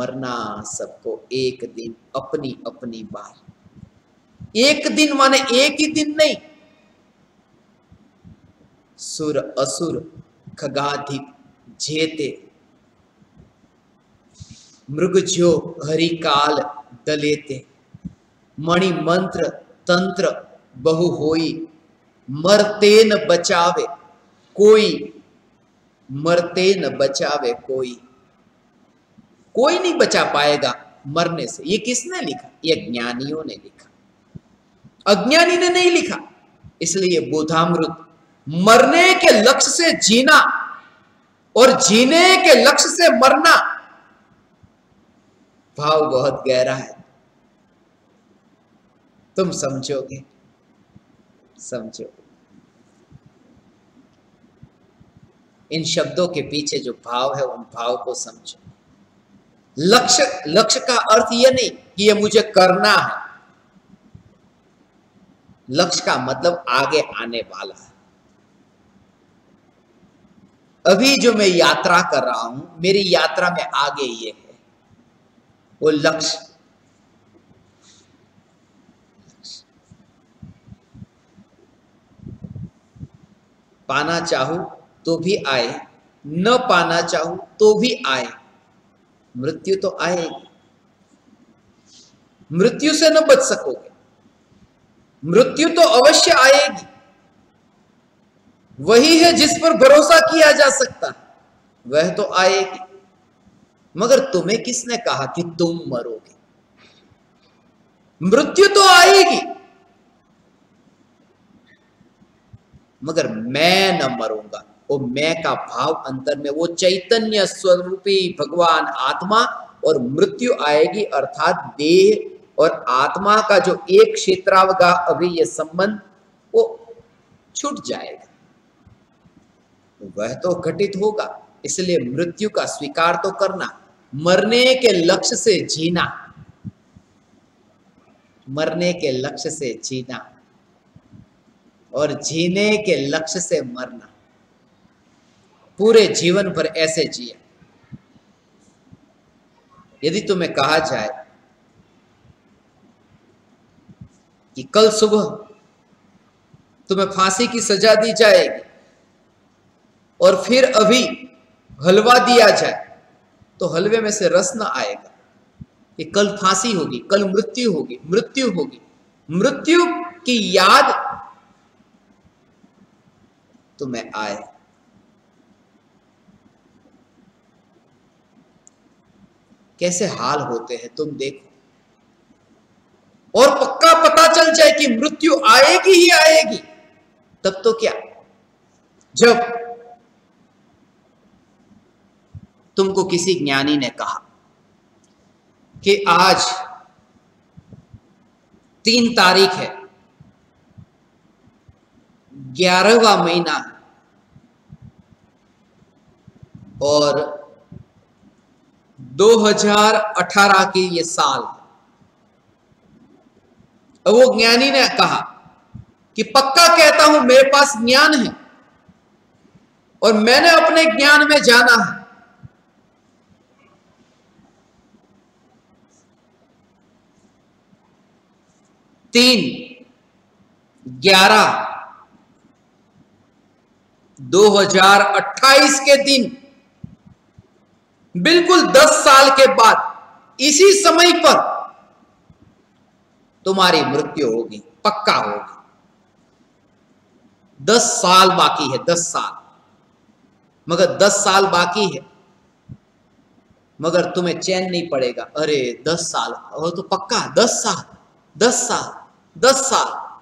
मरना सबको एक दिन, अपनी अपनी बार। एक दिन माने एक ही दिन नहीं। सुर असुर खगाधिक जेते, मृगजो हरिकाल दलेते, मणि मंत्र तंत्र बहु होई, मरते न बचावे कोई, मरते न बचावे कोई। कोई नहीं बचा पाएगा मरने से। ये किसने लिखा? ये ज्ञानियों ने लिखा, अज्ञानी ने नहीं लिखा। इसलिए बोधामृत मरने के लक्ष्य से जीना और जीने के लक्ष्य से मरना, भाव बहुत गहरा है। तुम समझोगे, समझोगे इन शब्दों के पीछे जो भाव है, उन भाव को समझो। लक्ष्य, लक्ष्य का अर्थ यह नहीं कि ये मुझे करना है, लक्ष्य का मतलब आगे आने वाला है। अभी जो मैं यात्रा कर रहा हूं, मेरी यात्रा में आगे ये है वो लक्ष्य। पाना चाहूं तो भी आए, न पाना चाहूं तो भी आए, मृत्यु तो आएगी। मृत्यु से न बच सकोगे, मृत्यु तो अवश्य आएगी। वही है जिस पर भरोसा किया जा सकता है, वह तो आएगी। मगर तुम्हें किसने कहा कि तुम मरोगे? मृत्यु तो आएगी, मगर मैं न मरूंगा। वो मैं का भाव अंतर में, वो चैतन्य स्वरूपी भगवान आत्मा, और मृत्यु आएगी अर्थात देह और आत्मा का जो एक क्षेत्रावगा अभी ये संबंध, वो छूट जाएगा, वह तो घटित होगा। इसलिए मृत्यु का स्वीकार तो करना, मरने के लक्ष्य से जीना, मरने के लक्ष्य से जीना और जीने के लक्ष्य से मरना। पूरे जीवन पर ऐसे जिया। यदि तुम्हें कहा जाए कि कल सुबह तुम्हें फांसी की सजा दी जाएगी और फिर अभी हलवा दिया जाए, तो हलवे में से रस ना आएगा कि कल फांसी होगी, कल मृत्यु होगी, मृत्यु होगी। मृत्यु की याद तुम्हें आए। कैसे हाल होते हैं तुम देखो, और पक्का पता चल जाए कि मृत्यु आएगी ही आएगी, तब तो क्या? जब तुमको किसी ज्ञानी ने कहा कि आज तीन तारीख है, ग्यारहवा महीना है और दो हज़ार अठारह की ये साल है, वो ज्ञानी ने कहा कि पक्का कहता हूं मेरे पास ज्ञान है और मैंने अपने ज्ञान में जाना है, तीन ग्यारह दो हज़ार अट्ठाईस के दिन, बिल्कुल दस साल के बाद इसी समय पर तुम्हारी मृत्यु होगी, पक्का होगी। दस साल बाकी है, दस साल, मगर दस साल बाकी है, मगर तुम्हें चैन नहीं पड़ेगा। अरे दस साल और तो पक्का, दस साल दस साल दस साल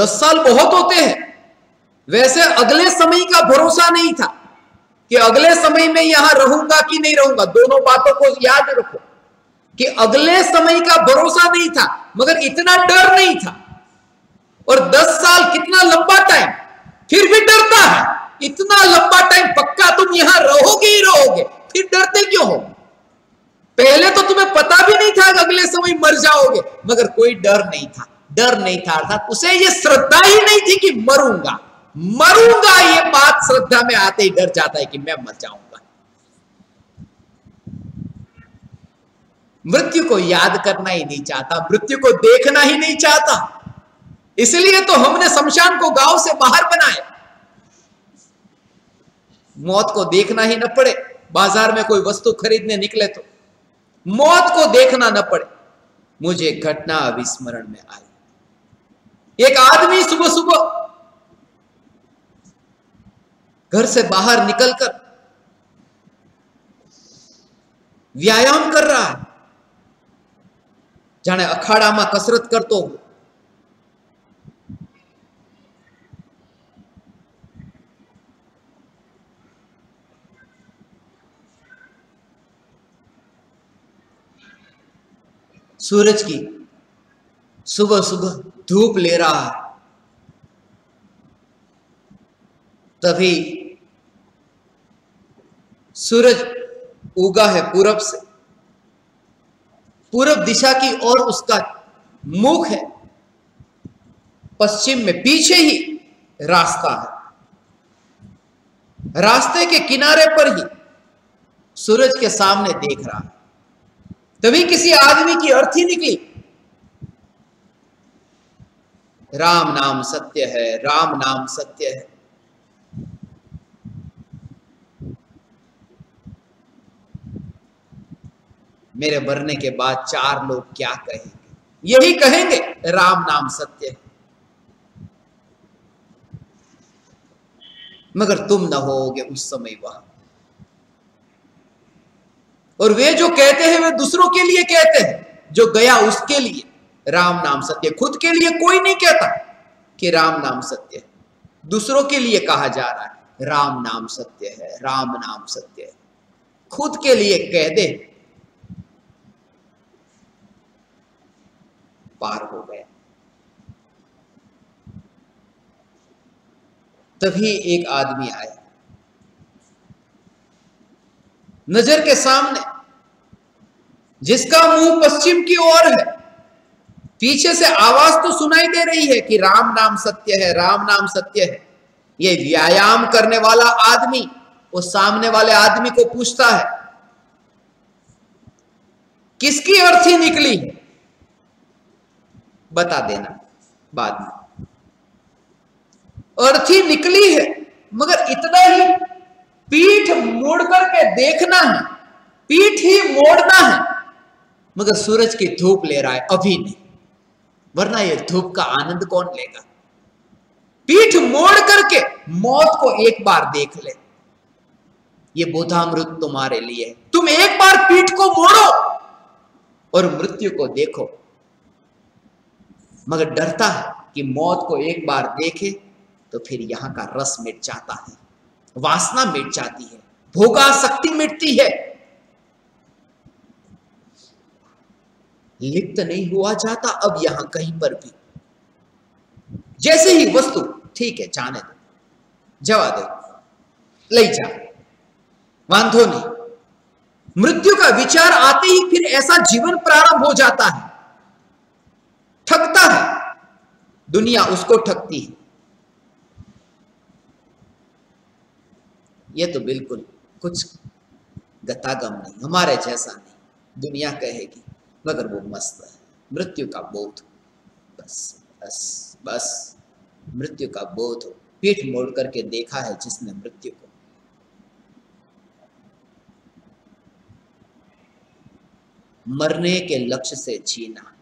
दस साल बहुत होते हैं। वैसे अगले समय का भरोसा नहीं था कि अगले समय में यहां रहूंगा कि नहीं रहूंगा, दोनों बातों को याद रखो कि अगले समय का भरोसा नहीं था, मगर इतना डर नहीं था। और दस साल कितना लंबा टाइम, फिर भी डरता है, इतना लंबा टाइम पक्का तुम यहां रहोगे ही रहोगे, फिर डरते क्यों हो? पहले तो तुम्हें पता भी नहीं था कि अगले समय मर जाओगे, मगर कोई डर नहीं था, डर नहीं था अर्थात उसे यह श्रद्धा ही नहीं थी कि मरूंगा मरूंगा ये बात श्रद्धा में आते ही डर जाता है कि मैं मर जाऊंगा। मृत्यु को याद करना ही नहीं चाहता, मृत्यु को देखना ही नहीं चाहता, इसलिए तो हमने शमशान को गांव से बाहर बनाया। मौत को देखना ही न पड़े, बाजार में कोई वस्तु खरीदने निकले तो मौत को देखना न पड़े। मुझे घटना अविस्मरण में आई। एक आदमी सुबह सुबह घर से बाहर निकलकर व्यायाम कर रहा है, जाने अखाड़ा में कसरत करतो। सूरज की सुबह सुबह धूप ले रहा है, तभी सूरज उगा है पूरब से, पूरब दिशा की ओर उसका मुख है, पश्चिम में पीछे ही रास्ता है, रास्ते के किनारे पर ही सूरज के सामने देख रहा है। तभी किसी आदमी की अर्थी निकली, राम नाम सत्य है, राम नाम सत्य है। मेरे मरने के बाद चार लोग क्या कहेंगे? यही कहेंगे, राम नाम सत्य है। मगर तुम न होगे उस समय वहां, और वे जो कहते हैं वे दूसरों के लिए कहते हैं। जो गया उसके लिए राम नाम सत्य, खुद के लिए कोई नहीं कहता कि राम नाम सत्य है। दूसरों के लिए कहा जा रहा है राम नाम सत्य है, राम नाम सत्य है। खुद के लिए कह दे, पार हो गया। तभी एक आदमी आया, नजर के सामने, जिसका मुंह पश्चिम की ओर है, पीछे से आवाज तो सुनाई दे रही है कि राम नाम सत्य है, राम नाम सत्य है। ये व्यायाम करने वाला आदमी वो सामने वाले आदमी को पूछता है, किसकी अर्थी निकली है बता देना बाद में। अर्थी निकली है, मगर इतना ही पीठ मोड़ करके देखना है, पीठ ही मोड़ना है। मगर सूरज की धूप ले रहा है, अभी नहीं, वरना ये धूप का आनंद कौन लेगा? पीठ मोड़ करके मौत को एक बार देख ले। ये बोधामृत तुम्हारे लिए, तुम एक बार पीठ को मोड़ो और मृत्यु को देखो। मगर डरता है कि मौत को एक बार देखे तो फिर यहाँ का रस मिट जाता है, वासना मिट जाती है, भोगासक्ति मिटती है, लिप्त नहीं हुआ जाता अब यहाँ कहीं पर भी। जैसे ही वस्तु ठीक है, जाने दो, जवा दो, ले जा, बांधो नहीं। मृत्यु का विचार आते ही फिर ऐसा जीवन प्रारंभ हो जाता है, ठगता है, दुनिया उसको ठगती है। ये तो बिल्कुल कुछ गतागम नहीं, हमारे जैसा नहीं, दुनिया कहेगी, मगर वो मस्त है। मृत्यु का बोध, बस बस बस, मृत्यु का बोध हो। पीठ मोड़ करके देखा है जिसने मृत्यु को, मरने के लक्ष्य से जीना।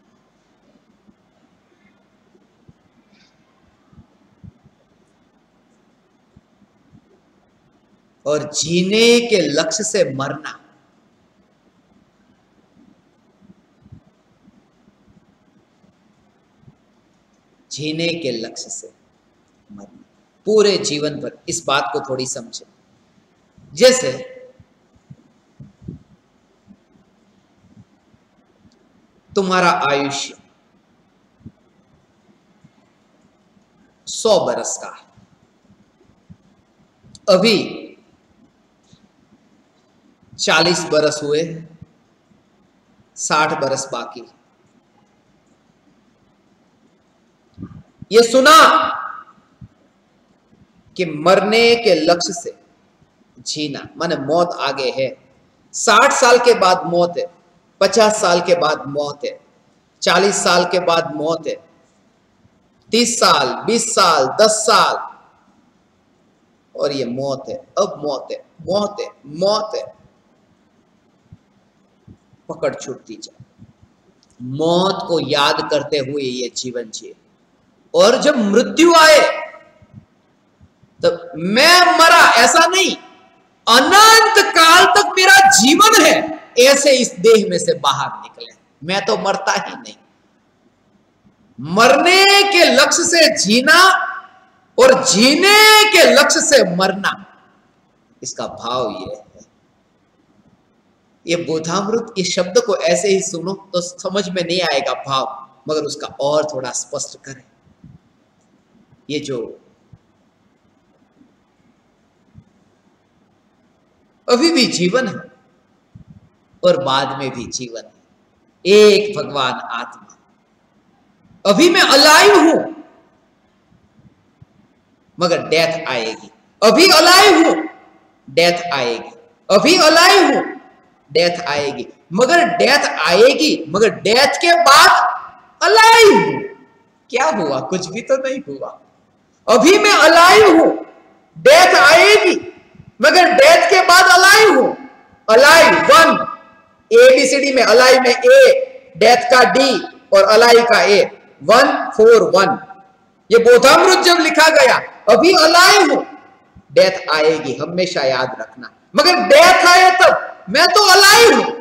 और जीने के लक्ष्य से मरना, जीने के लक्ष्य से मरना। पूरे जीवन पर इस बात को थोड़ी समझे। जैसे तुम्हारा आयुष्य सौ बरस का है, अभी चालीस बरस हुए, साठ बरस बाकी। ये सुना कि मरने के लक्ष्य से जीना, माने मौत आगे है। साठ साल के बाद मौत है, पचास साल के बाद मौत है, चालीस साल के बाद मौत है, तीस साल, बीस साल, दस साल, और ये मौत है। अब मौत है, मौत है, मौत है, पकड़ छूटती जाए। मौत को याद करते हुए ये जीवन जिए, और जब मृत्यु आए तब मैं मरा ऐसा नहीं, अनंत काल तक मेरा जीवन है, ऐसे इस देह में से बाहर निकले। मैं तो मरता ही नहीं। मरने के लक्ष्य से जीना और जीने के लक्ष्य से मरना, इसका भाव यह है। ये बोधामृत इस शब्द को ऐसे ही सुनो तो समझ में नहीं आएगा भाव, मगर उसका और थोड़ा स्पष्ट करें। ये जो अभी भी जीवन है और बाद में भी जीवन है, एक भगवान आत्मा। अभी मैं अलाइव हूं मगर डेथ आएगी। अभी अलाइव हूं डेथ आएगी। अभी अलाइव हूं डेथ आएगी, मगर डेथ आएगी, मगर डेथ के बाद अलाइव हूं। क्या हुआ? कुछ भी तो नहीं हुआ। अभी मैं अलाइव हूं, डेथ आएगी, मगर डेथ के बाद अलाइव हूं। Alive one, A B C D में अलाइव में ए, डेथ का डी और अलाइव का ए, वन फोर वन। ये बोधामृत जब लिखा गया, अभी अलाइव हूं, डेथ आएगी, हमेशा याद रखना, मगर डेथ आए तब मैं तो अलाइव हूं,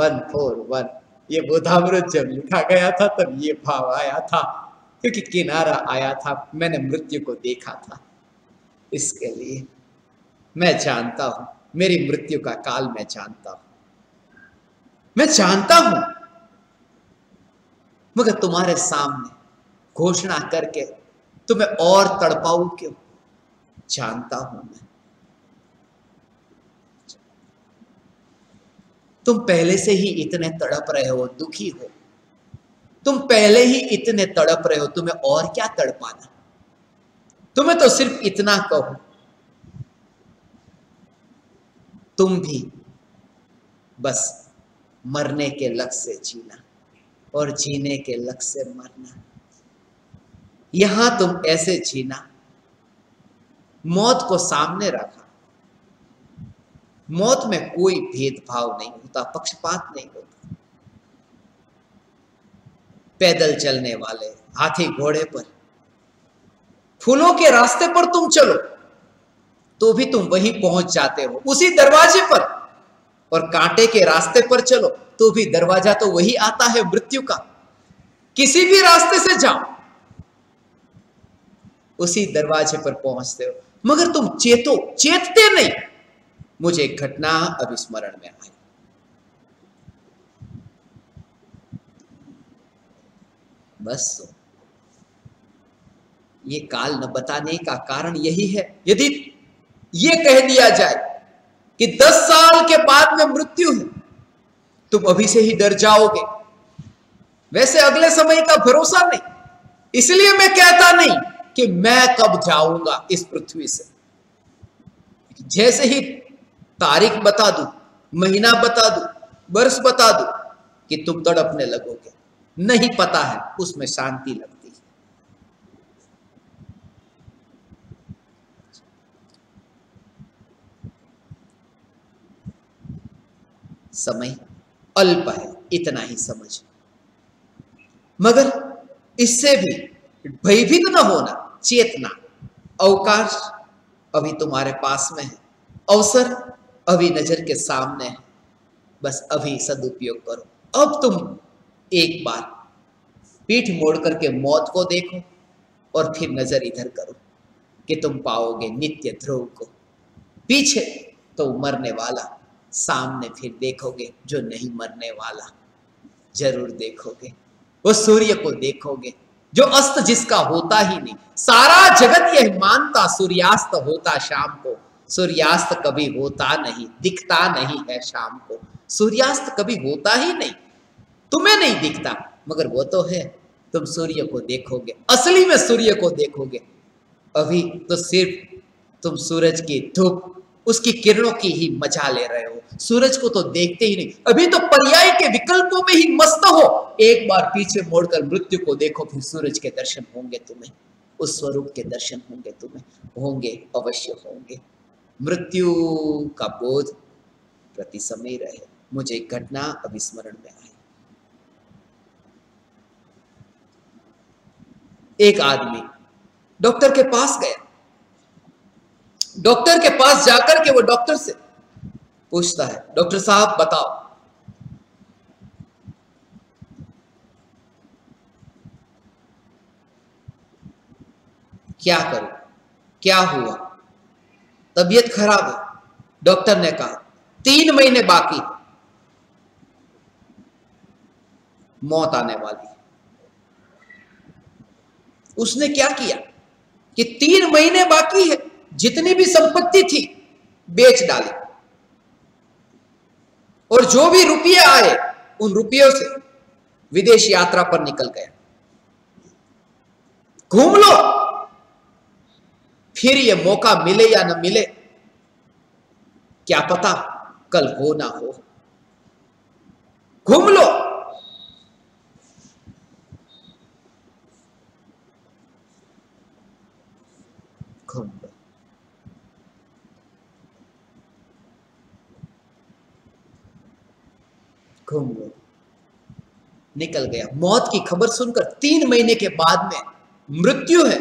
वन फोर वन। ये बोधामृत जब लिखा गया था तब ये भाव आया था, क्योंकि किनारा आया था, मैंने मृत्यु को देखा था। इसके लिए मैं जानता हूं, मेरी मृत्यु का काल मैं जानता हूं, मैं जानता हूं। मगर तुम्हारे सामने घोषणा करके तुम्हें और तड़पाऊं क्यों? जानता हूं मैं। तुम पहले से ही इतने तड़प रहे हो, दुखी हो, तुम पहले ही इतने तड़प रहे हो, तुम्हें और क्या तड़पाना? तुम्हें तो सिर्फ इतना कहो, तुम भी बस मरने के लक्ष्य से जीना और जीने के लक्ष्य से मरना। यहां तुम ऐसे जीना, मौत को सामने रखा। मौत में कोई भेदभाव नहीं होता, पक्षपात नहीं होता। पैदल चलने वाले, हाथी घोड़े पर, फूलों के रास्ते पर तुम चलो तो भी तुम वहीं पहुंच जाते हो, उसी दरवाजे पर। और कांटे के रास्ते पर चलो तो भी दरवाजा तो वही आता है, मृत्यु का। किसी भी रास्ते से जाओ उसी दरवाजे पर पहुंचते हो, मगर तुम चेतो, चेतते नहीं। मुझे एक घटना अब स्मरण में आई। बस ये काल न बताने का कारण यही है। यदि ये कह दिया जाए कि दस साल के बाद में मृत्यु है, तुम अभी से ही डर जाओगे। वैसे अगले समय का भरोसा नहीं, इसलिए मैं कहता नहीं कि मैं कब जाऊंगा इस पृथ्वी से। जैसे ही तारीख बता दूं, महीना बता दूं, वर्ष बता दूं, कि तुम तड़पने लगोगे। नहीं पता है, उसमें शांति लगती। समय अल्प है, इतना ही समझ। मगर इससे भी भयभीत न होना, चेतना। अवकाश अभी तुम्हारे पास में है, अवसर अभी नजर के सामने है, बस अभी सदुपयोग करो। अब तुम एक बार पीठ मोड़ करके मौत को देखो और फिर नजर इधर करो कि तुम पाओगे नित्य ध्रुव को। पीछे तो मरने वाला, सामने फिर देखोगे जो नहीं मरने वाला, जरूर देखोगे। वो सूर्य को देखोगे जो अस्त जिसका होता ही नहीं। सारा जगत यह मानता सूर्यास्त होता शाम को, सूर्यास्त कभी होता नहीं, दिखता नहीं है शाम को। सूर्यास्त कभी होता ही नहीं, तुम्हें नहीं दिखता, मगर वो तो है। तुम सूर्य को देखोगे, असली में सूर्य को देखोगे। अभी तो सिर्फ तुम सूरज की धूप, उसकी किरणों की ही मजा ले रहे हो, सूरज को तो देखते ही नहीं। अभी तो पर्याय के विकल्पों में ही मस्त हो। एक बार पीछे मोड़कर मृत्यु को देखो, फिर सूरज के दर्शन होंगे तुम्हें, उस स्वरूप के दर्शन होंगे तुम्हें, होंगे अवश्य होंगे। मृत्यु का बोध प्रति समय रहे। मुझे एक घटना अभी स्मरण में आई। एक आदमी डॉक्टर के पास गया। डॉक्टर के पास जाकर के वो डॉक्टर से पूछता है, डॉक्टर साहब बताओ क्या करूं, क्या हुआ, तबीयत खराब है। डॉक्टर ने कहा तीन महीने बाकी, मौत आने वाली। उसने क्या किया कि तीन महीने बाकी है, जितनी भी संपत्ति थी बेच डाली और जो भी रुपये आए उन रुपयों से विदेश यात्रा पर निकल गया। घूम लो, फिर ये मौका मिले या न मिले, क्या पता कल हो ना हो। घूम लो, घूम लो। घूम लो, निकल गया। मौत की खबर सुनकर तीन महीने के बाद में मृत्यु है,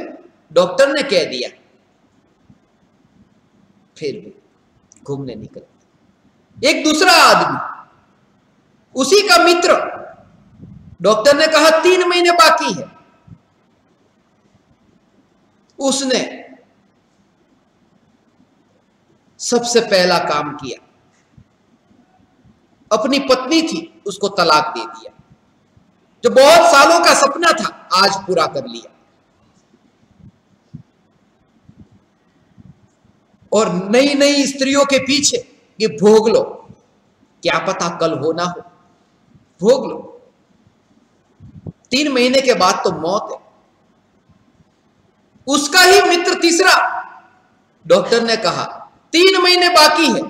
डॉक्टर ने कह दिया, फिर भी घूमने निकल। एक दूसरा आदमी, उसी का मित्र, डॉक्टर ने कहा तीन महीने बाकी है, उसने सबसे पहला काम किया, अपनी पत्नी थी उसको तलाक दे दिया, जो बहुत सालों का सपना था आज पूरा कर लिया। और नई नई स्त्रियों के पीछे ये भोग लो, क्या पता कल हो ना हो, भोग लो। तीन महीने के बाद तो मौत है। उसका ही मित्र तीसरा, डॉक्टर ने कहा तीन महीने बाकी है,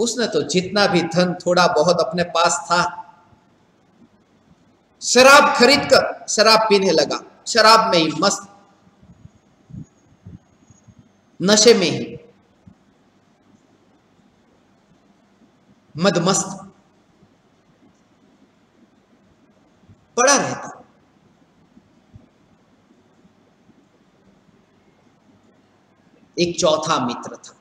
उसने तो जितना भी धन थोड़ा बहुत अपने पास था शराब खरीद कर शराब पीने लगा, शराब में ही मस्त, नशे में ही मदमस्त पड़ा रहता। एक चौथा मित्र था,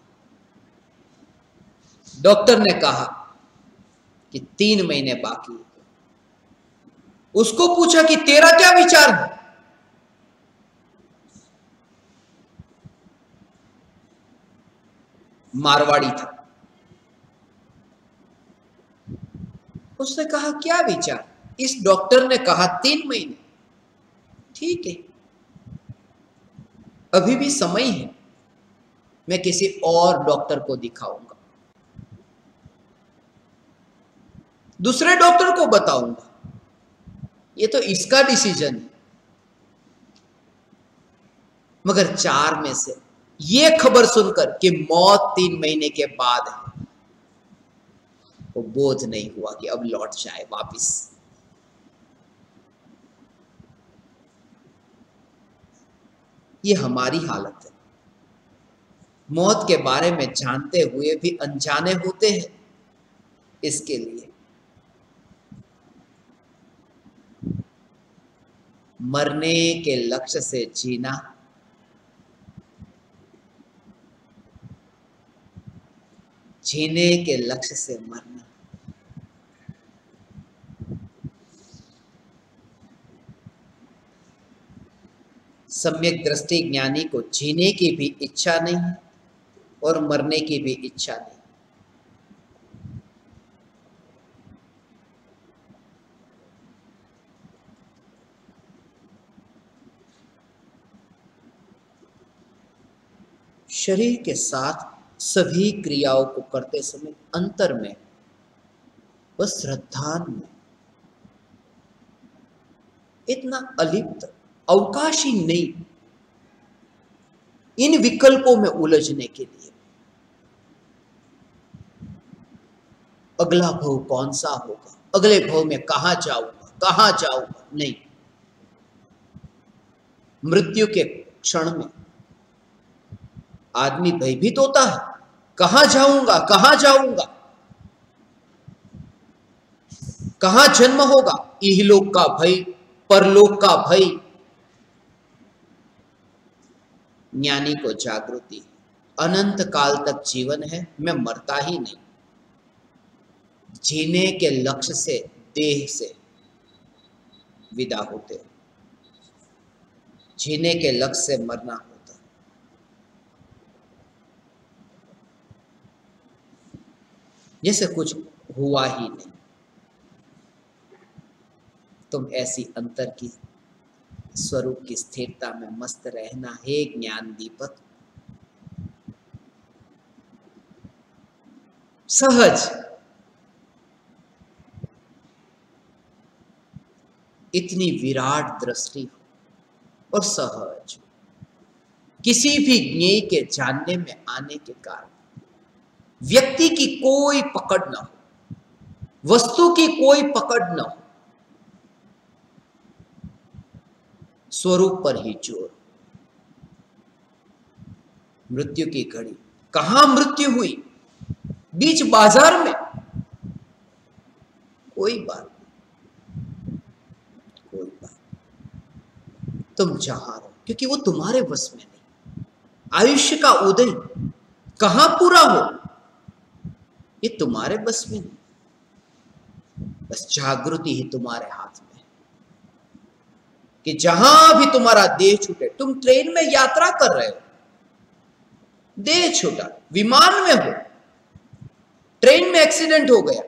डॉक्टर ने कहा कि तीन महीने बाकी। उसको पूछा कि तेरा क्या विचार है? मारवाड़ी था, उसने कहा क्या विचार? इस डॉक्टर ने कहा तीन महीने, ठीक है, अभी भी समय है, मैं किसी और डॉक्टर को दिखाऊंगा, दूसरे डॉक्टर को बताऊंगा, ये तो इसका डिसीजन है। मगर चार में से ये खबर सुनकर कि मौत तीन महीने के बाद है, वो बोध नहीं हुआ कि अब लौट जाए वापिस। ये हमारी हालत है। मौत के बारे में जानते हुए भी अनजाने होते हैं। इसके लिए मरने के लक्ष्य से जीना, जीने के लक्ष्य से मरना, सम्यक दृष्टि ज्ञानी को जीने की भी इच्छा नहीं है और मरने की भी इच्छा नहीं। शरीर के साथ सभी क्रियाओं को करते समय अंतर में व श्रद्धान में इतना अलिप्त, अवकाश ही नहीं इन विकल्पों में उलझने के लिए। अगला भव कौन सा होगा, अगले भव में कहाँ जाऊंगा, कहाँ जाऊंगा, नहीं। मृत्यु के क्षण में आदमी भयभीत होता है, कहां जाऊंगा, कहां जाऊंगा, कहां जन्म होगा, इहलोक का भय, परलोक का भय, ज्ञानी को जागृति अनंत काल तक जीवन है, मैं मरता ही नहीं। जीने के लक्ष्य से देह से विदा होते, जीने के लक्ष्य से मरना होता। जैसे कुछ हुआ ही नहीं, तुम ऐसी अंतर की स्वरूप की स्थिरता में मस्त रहना है ज्ञान दीपक। सहज इतनी विराट दृष्टि हो और सहज किसी भी ज्ञेय के जानने में आने के कारण व्यक्ति की कोई पकड़ न हो, वस्तु की कोई पकड़ न हो, स्वरूप पर ही जोर। मृत्यु की घड़ी, कहां मृत्यु हुई? बीच बाजार में। कोई बात नहीं, कोई बात, तुम जहां रहो, क्योंकि वो तुम्हारे वश में नहीं। आयुष्य का उदय कहां पूरा हो ये तुम्हारे वश में नहीं। बस जागृति ही तुम्हारे हाथ में कि जहां भी तुम्हारा देह छूटे। तुम ट्रेन में यात्रा कर रहे हो, देह छूटा, विमान में हो, ट्रेन में एक्सीडेंट हो गया,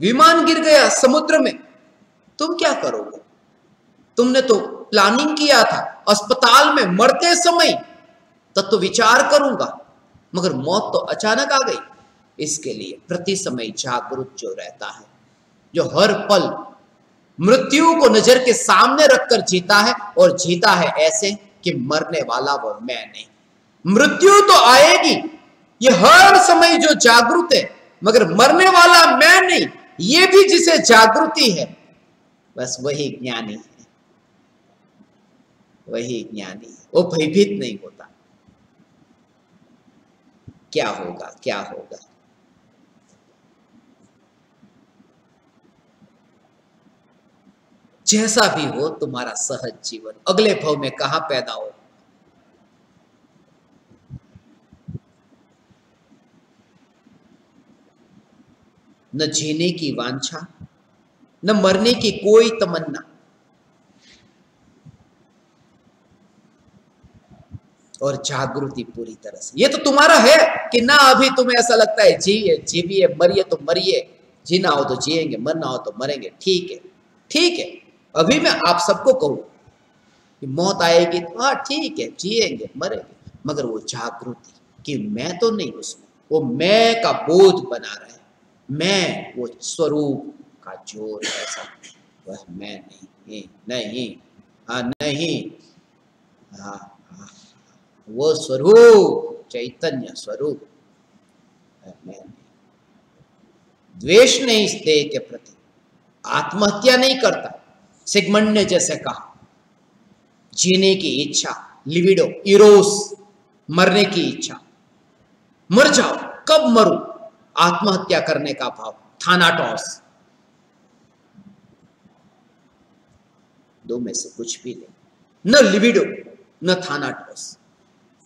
विमान गिर गया समुद्र में, तुम क्या करोगे? तुमने तो प्लानिंग किया था अस्पताल में मरते समय तब तो विचार करूंगा, मगर मौत तो अचानक आ गई। इसके लिए प्रति समय जागरूक जो रहता है, जो हर पल मृत्यु को नजर के सामने रखकर जीता है, और जीता है ऐसे कि मरने वाला वो मैं नहीं। मृत्यु तो आएगी, ये हर समय जो जागृत है, मगर मरने वाला मैं नहीं, ये भी जिसे जागृति है, बस वही ज्ञानी है, वही ज्ञानी है। वो भयभीत नहीं होता क्या होगा क्या होगा। जैसा भी हो तुम्हारा सहज जीवन, अगले भव में कहां पैदा हो, न जीने की वांछा, न मरने की कोई तमन्ना। और जागृति पूरी तरह से, ये तो तुम्हारा है कि ना। अभी तुम्हें ऐसा लगता है जिए जीविए, मरिए तो मरिए, जीना हो तो जिएंगे, मरना हो तो मरेंगे। ठीक है, ठीक है। अभी मैं आप सबको कहूं कि मौत आएगी तो हाँ ठीक है, जिएंगे मरेंगे, मगर वो जागृति कि मैं तो नहीं उसमें, वो मैं का बोध बना रहे, मैं वो स्वरूप का जोर ऐसा, वह मैं नहीं नहीं हाँ नहीं हाँ हा, वो स्वरूप चैतन्य स्वरूप मैं नहीं। द्वेष नहीं इस देह के प्रति, आत्महत्या नहीं करता। सिगमंड ने जैसे कहा, जीने की इच्छा लिबिडो इरोस, मरने की इच्छा, मर जाओ, कब मरूं, आत्महत्या करने का भाव थानाटोस। दो में से कुछ भी नहीं, न लिबिडो न थानाटोस,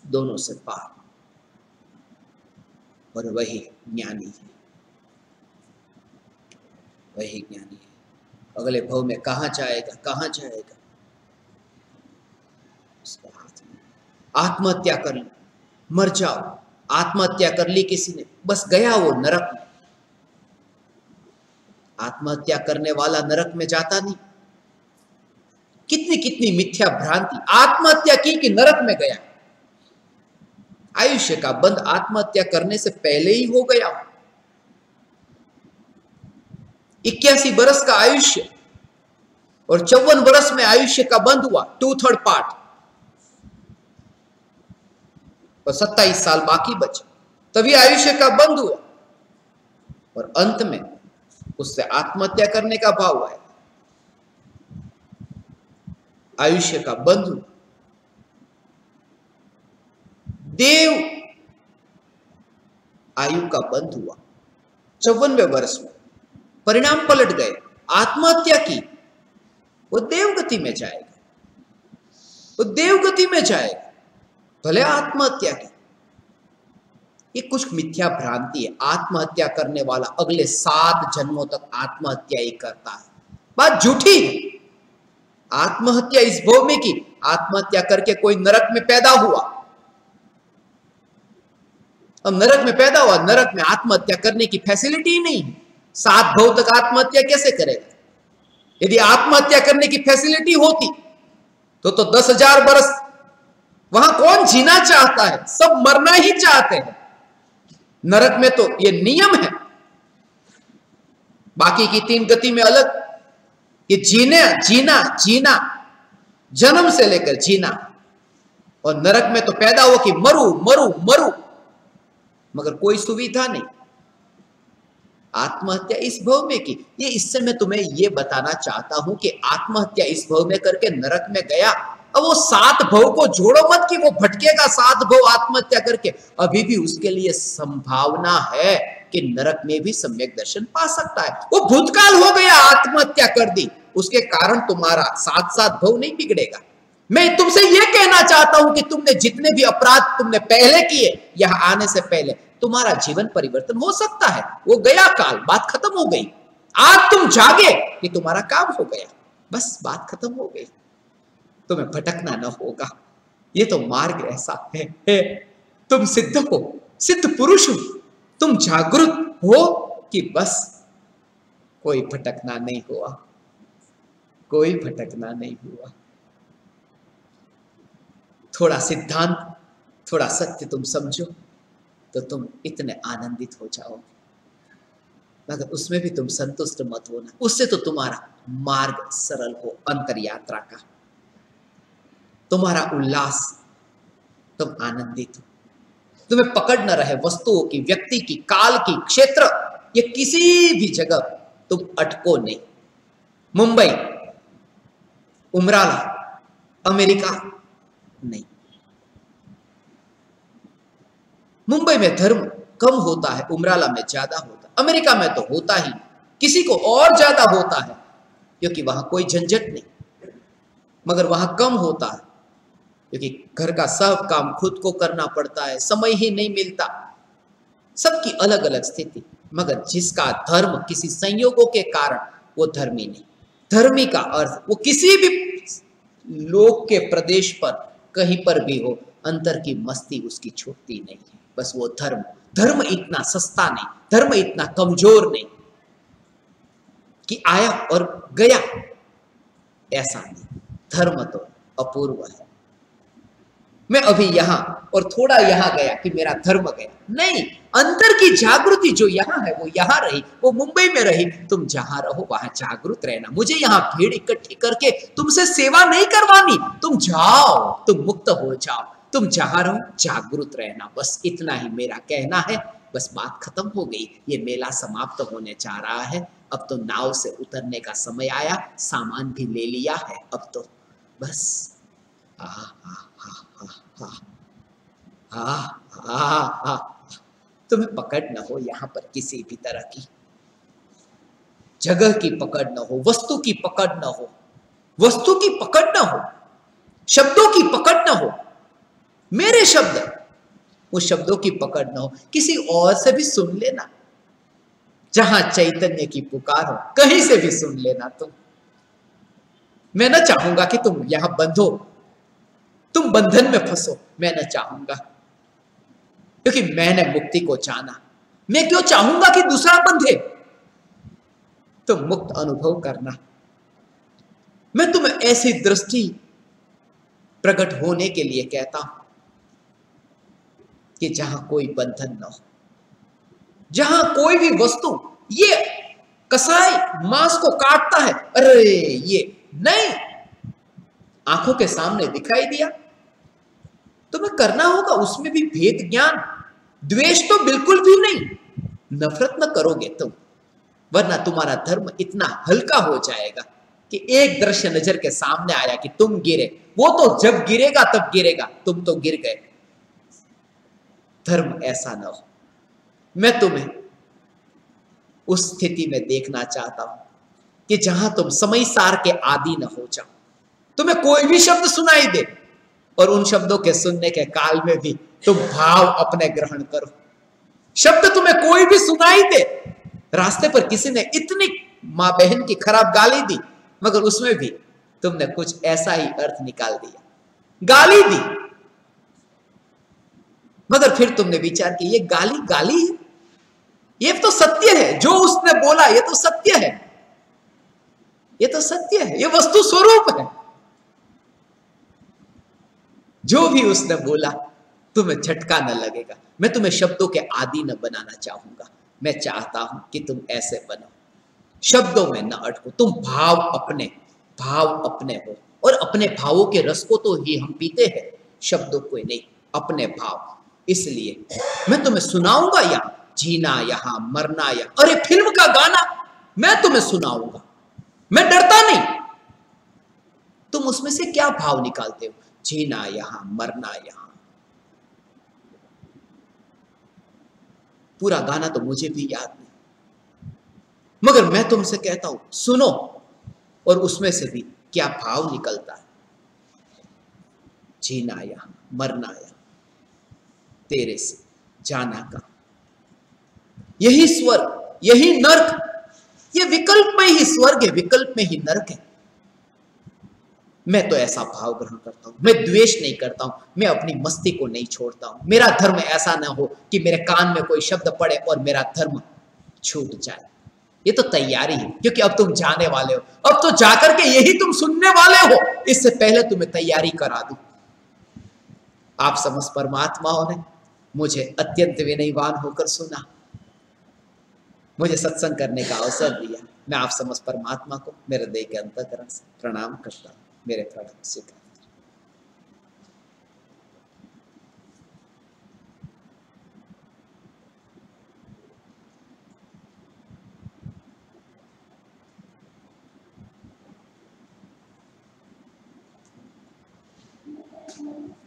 दोनों से पार। और वही ज्ञानी है, वही ज्ञानी है। अगले भव में कहां जाएगा कहां जाएगा उसके हाथ में। आत्महत्या कर ली, मर जाओ, आत्महत्या कर ली किसी ने, बस गया वो नरक में। आत्महत्या करने वाला नरक में जाता नहीं। कितनी कितनी मिथ्या भ्रांति, आत्महत्या की कि नरक में गया। आयुष्य का बंद आत्महत्या करने से पहले ही हो गया। इक्यासी बरस का आयुष्य और चौवन बरस में आयुष्य का बंद हुआ, टू थर्ड पार्ट, और सत्ताईस साल बाकी बचे, तभी आयुष्य का बंद हुआ। और अंत में उससे आत्महत्या करने का भाव आया। आयुष्य का बंद हुआ, देव आयु का बंद हुआ, चौवनवे वर्ष में परिणाम पलट गए, आत्महत्या की, वो देवगति में जाएगा। वो देवगति में जाएगा, भले आत्महत्या की। ये कुछ मिथ्या भ्रांति है। आत्महत्या करने वाला अगले सात जन्मों तक आत्महत्या ही करता है। बात झूठी है। आत्महत्या इस भोग में की, आत्महत्या करके कोई नरक में पैदा हुआ। अब नरक में पैदा हुआ, नरक में आत्महत्या करने की फैसिलिटी नहीं है। सात भोग तक आत्महत्या कैसे करेगा? यदि आत्महत्या करने की फैसिलिटी होती तो तो दस हजार बरस वहां कौन जीना चाहता है? सब मरना ही चाहते हैं। नरक में तो ये नियम है। बाकी की तीन गति में अलग, ये जीने जीना जीना जन्म से लेकर जीना, और नरक में तो पैदा हो कि मरू मरू मरू, मगर कोई सुविधा नहीं। आत्महत्या इस भव में की। ये इससे मैं तुम्हें ये बताना चाहता हूं कि आत्महत्या इस भव में करके नरक में गया। अब वो सात भव को जोड़ो मत कि वो भटकेगा सात भव आत्महत्या करके, अभी भी उसके लिए संभावना है कि नरक में भी सम्यक दर्शन पा सकता है। वो भूतकाल हो गया, आत्महत्या कर दी, उसके कारण तुम्हारा साथ साथ भव नहीं बिगड़ेगा। मैं तुमसे ये कहना चाहता हूं कि तुमने जितने भी अपराध तुमने पहले किए, यहां आने से पहले तुम्हारा जीवन परिवर्तन हो सकता है। वो गया काल, बात खत्म हो गई। आज तुम जागे कि तुम्हारा काम हो गया, बस बात खत्म हो गई। तुम्हें भटकना न होगा। ये तो मार्ग ऐसा है, है। तुम सिद्ध हो, सिद्ध पुरुष हो, तुम जागृत हो कि बस कोई भटकना नहीं हुआ, कोई भटकना नहीं हुआ। थोड़ा सिद्धांत, थोड़ा सत्य तुम समझो तो तुम इतने आनंदित हो जाओगे, मगर उसमें भी तुम संतुष्ट मत होना। उससे तो तुम्हारा मार्ग सरल हो। अंतर यात्रा का तुम्हारा उल्लास, तुम आनंदित हो, तुम्हें पकड़ न रहे वस्तुओं की, व्यक्ति की, काल की, क्षेत्र, ये किसी भी जगह तुम अटको नहीं। मुंबई, उमराला, अमेरिका नहीं। मुंबई में धर्म कम होता है, उमराला में ज्यादा होता है, अमेरिका में तो होता ही, किसी को और ज्यादा होता है क्योंकि वहां कोई झंझट नहीं, मगर वहां कम होता है क्योंकि घर का सब काम खुद को करना पड़ता है, समय ही नहीं मिलता। सबकी अलग अलग स्थिति, मगर जिसका धर्म किसी संयोगों के कारण, वो धर्मी नहीं। धर्मी का अर्थ वो किसी भी लोक के प्रदेश पर कहीं पर भी हो, अंतर की मस्ती उसकी छूटती नहीं है। बस वो धर्म, धर्म इतना सस्ता नहीं, धर्म इतना कमजोर नहीं कि आया और गया, ऐसा नहीं। धर्म तो अपूर्व है। मैं अभी यहां और थोड़ा यहां गया कि मेरा धर्म गया, नहीं। अंतर की जागृति जो यहाँ है वो यहाँ रही, वो मुंबई में रही। तुम जहां रहो वहां जागृत रहना। मुझे यहाँ भीड़ इकट्ठी करके तुमसे सेवा नहीं करवानी। तुम जाओ, तुम मुक्त हो जाओ, तुम जहां रहो जागृत रहना, बस इतना ही मेरा कहना है। बस बात खत्म हो गई। ये मेला समाप्त होने जा रहा है। अब तो नाव से उतरने का समय आया, सामान भी ले लिया है। अब तो बस आ हा हा हा हा हा हा हा, तुम्हें पकड़ न हो यहाँ पर किसी भी तरह की जगह की पकड़ न हो, वस्तु की पकड़ न हो, वस्तु की पकड़ न हो, शब्दों की पकड़ न हो, मेरे शब्द वो शब्दों की पकड़ न हो। किसी और से भी सुन लेना, जहां चैतन्य की पुकार हो कहीं से भी सुन लेना। तुम, मैं न चाहूंगा कि तुम यहां बंधो, तुम बंधन में फंसो, मैं न चाहूंगा, क्योंकि मैंने मुक्ति को जाना। मैं क्यों चाहूंगा कि दूसरा बंधे? तुम मुक्त अनुभव करना। मैं तुम्हें ऐसी दृष्टि प्रकट होने के लिए कहता हूं कि जहां कोई बंधन न हो, जहां कोई भी वस्तु, ये कसाई मांस को काटता है, अरे ये नहीं, आंखों के सामने दिखाई दिया तो मैं करना होगा। उसमें भी भेद ज्ञान, द्वेष तो बिल्कुल भी नहीं। नफरत न करोगे तुम, वरना तुम्हारा धर्म इतना हल्का हो जाएगा कि एक दृश्य नजर के सामने आया कि तुम गिरे, वो तो जब गिरेगा तब गिरेगा, तुम तो गिर गए। धर्म ऐसा न हो। मैं तुम्हें उस स्थिति में देखना चाहता हूं कि जहां तुम समय सार के आदी न हो जाओ। तुम्हें कोई भी शब्द सुनाई दे और उन शब्दों के सुनने के काल में भी तुम भाव अपने ग्रहण करो। शब्द तुम्हें कोई भी सुनाई दे, रास्ते पर किसी ने इतनी माँ बहन की खराब गाली दी मगर उसमें भी तुमने कुछ ऐसा ही अर्थ निकाल दिया। गाली दी मगर फिर तुमने विचार किया ये गाली गाली है, ये तो सत्य है, जो उसने बोला ये तो सत्य है, ये तो सत्य है, ये वस्तु स्वरूप है। जो भी उसने बोला तुम्हें झटका न लगेगा। मैं तुम्हें शब्दों के आदी न बनाना चाहूंगा, मैं चाहता हूं कि तुम ऐसे बनो, शब्दों में न अटको, तुम भाव अपने भाव अपने हो और अपने भावों के रस को तो ही हम पीते हैं, शब्दों को नहीं, अपने भाव। इसलिए मैं तुम्हें सुनाऊंगा यहाँ जीना, यहाँ मरना, या अरे फिल्म का गाना मैं तुम्हें सुनाऊंगा, मैं डरता नहीं। तुम उसमें से क्या भाव निकालते हो? जीना यहाँ, मरना यहाँ। पूरा गाना तो मुझे भी याद नहीं मगर मैं तुमसे कहता हूं सुनो और उसमें से भी क्या भाव निकलता है। जीना यहाँ, मरना यहाँ, तेरे से जाना का, यही स्वर्ग यही नर्क, ये विकल्प में ही स्वर्ग है, विकल्प में ही नर्क है। मैं तो ऐसा भाव ग्रहण करता हूं, मैं द्वेष नहीं करता हूं, मैं अपनी मस्ती को नहीं छोड़ता हूं। मेरा धर्म ऐसा ना हो कि मेरे कान में कोई शब्द पड़े और मेरा धर्म छूट जाए। ये तो तैयारी है, क्योंकि अब तुम जाने वाले हो, अब तो जाकर के यही तुम सुनने वाले हो। इससे पहले तुम्हें तैयारी करा दूं। आप समस्त परमात्माओं ने मुझे अत्यंत विनयवान होकर सुना, मुझे सत्संग करने का अवसर दिया। मैं आप समस्त परमात्मा को मेरे देह के अंतःकरण से प्रणाम करता हूँ। मेरे प्रणाम स्वीकार। Thank you.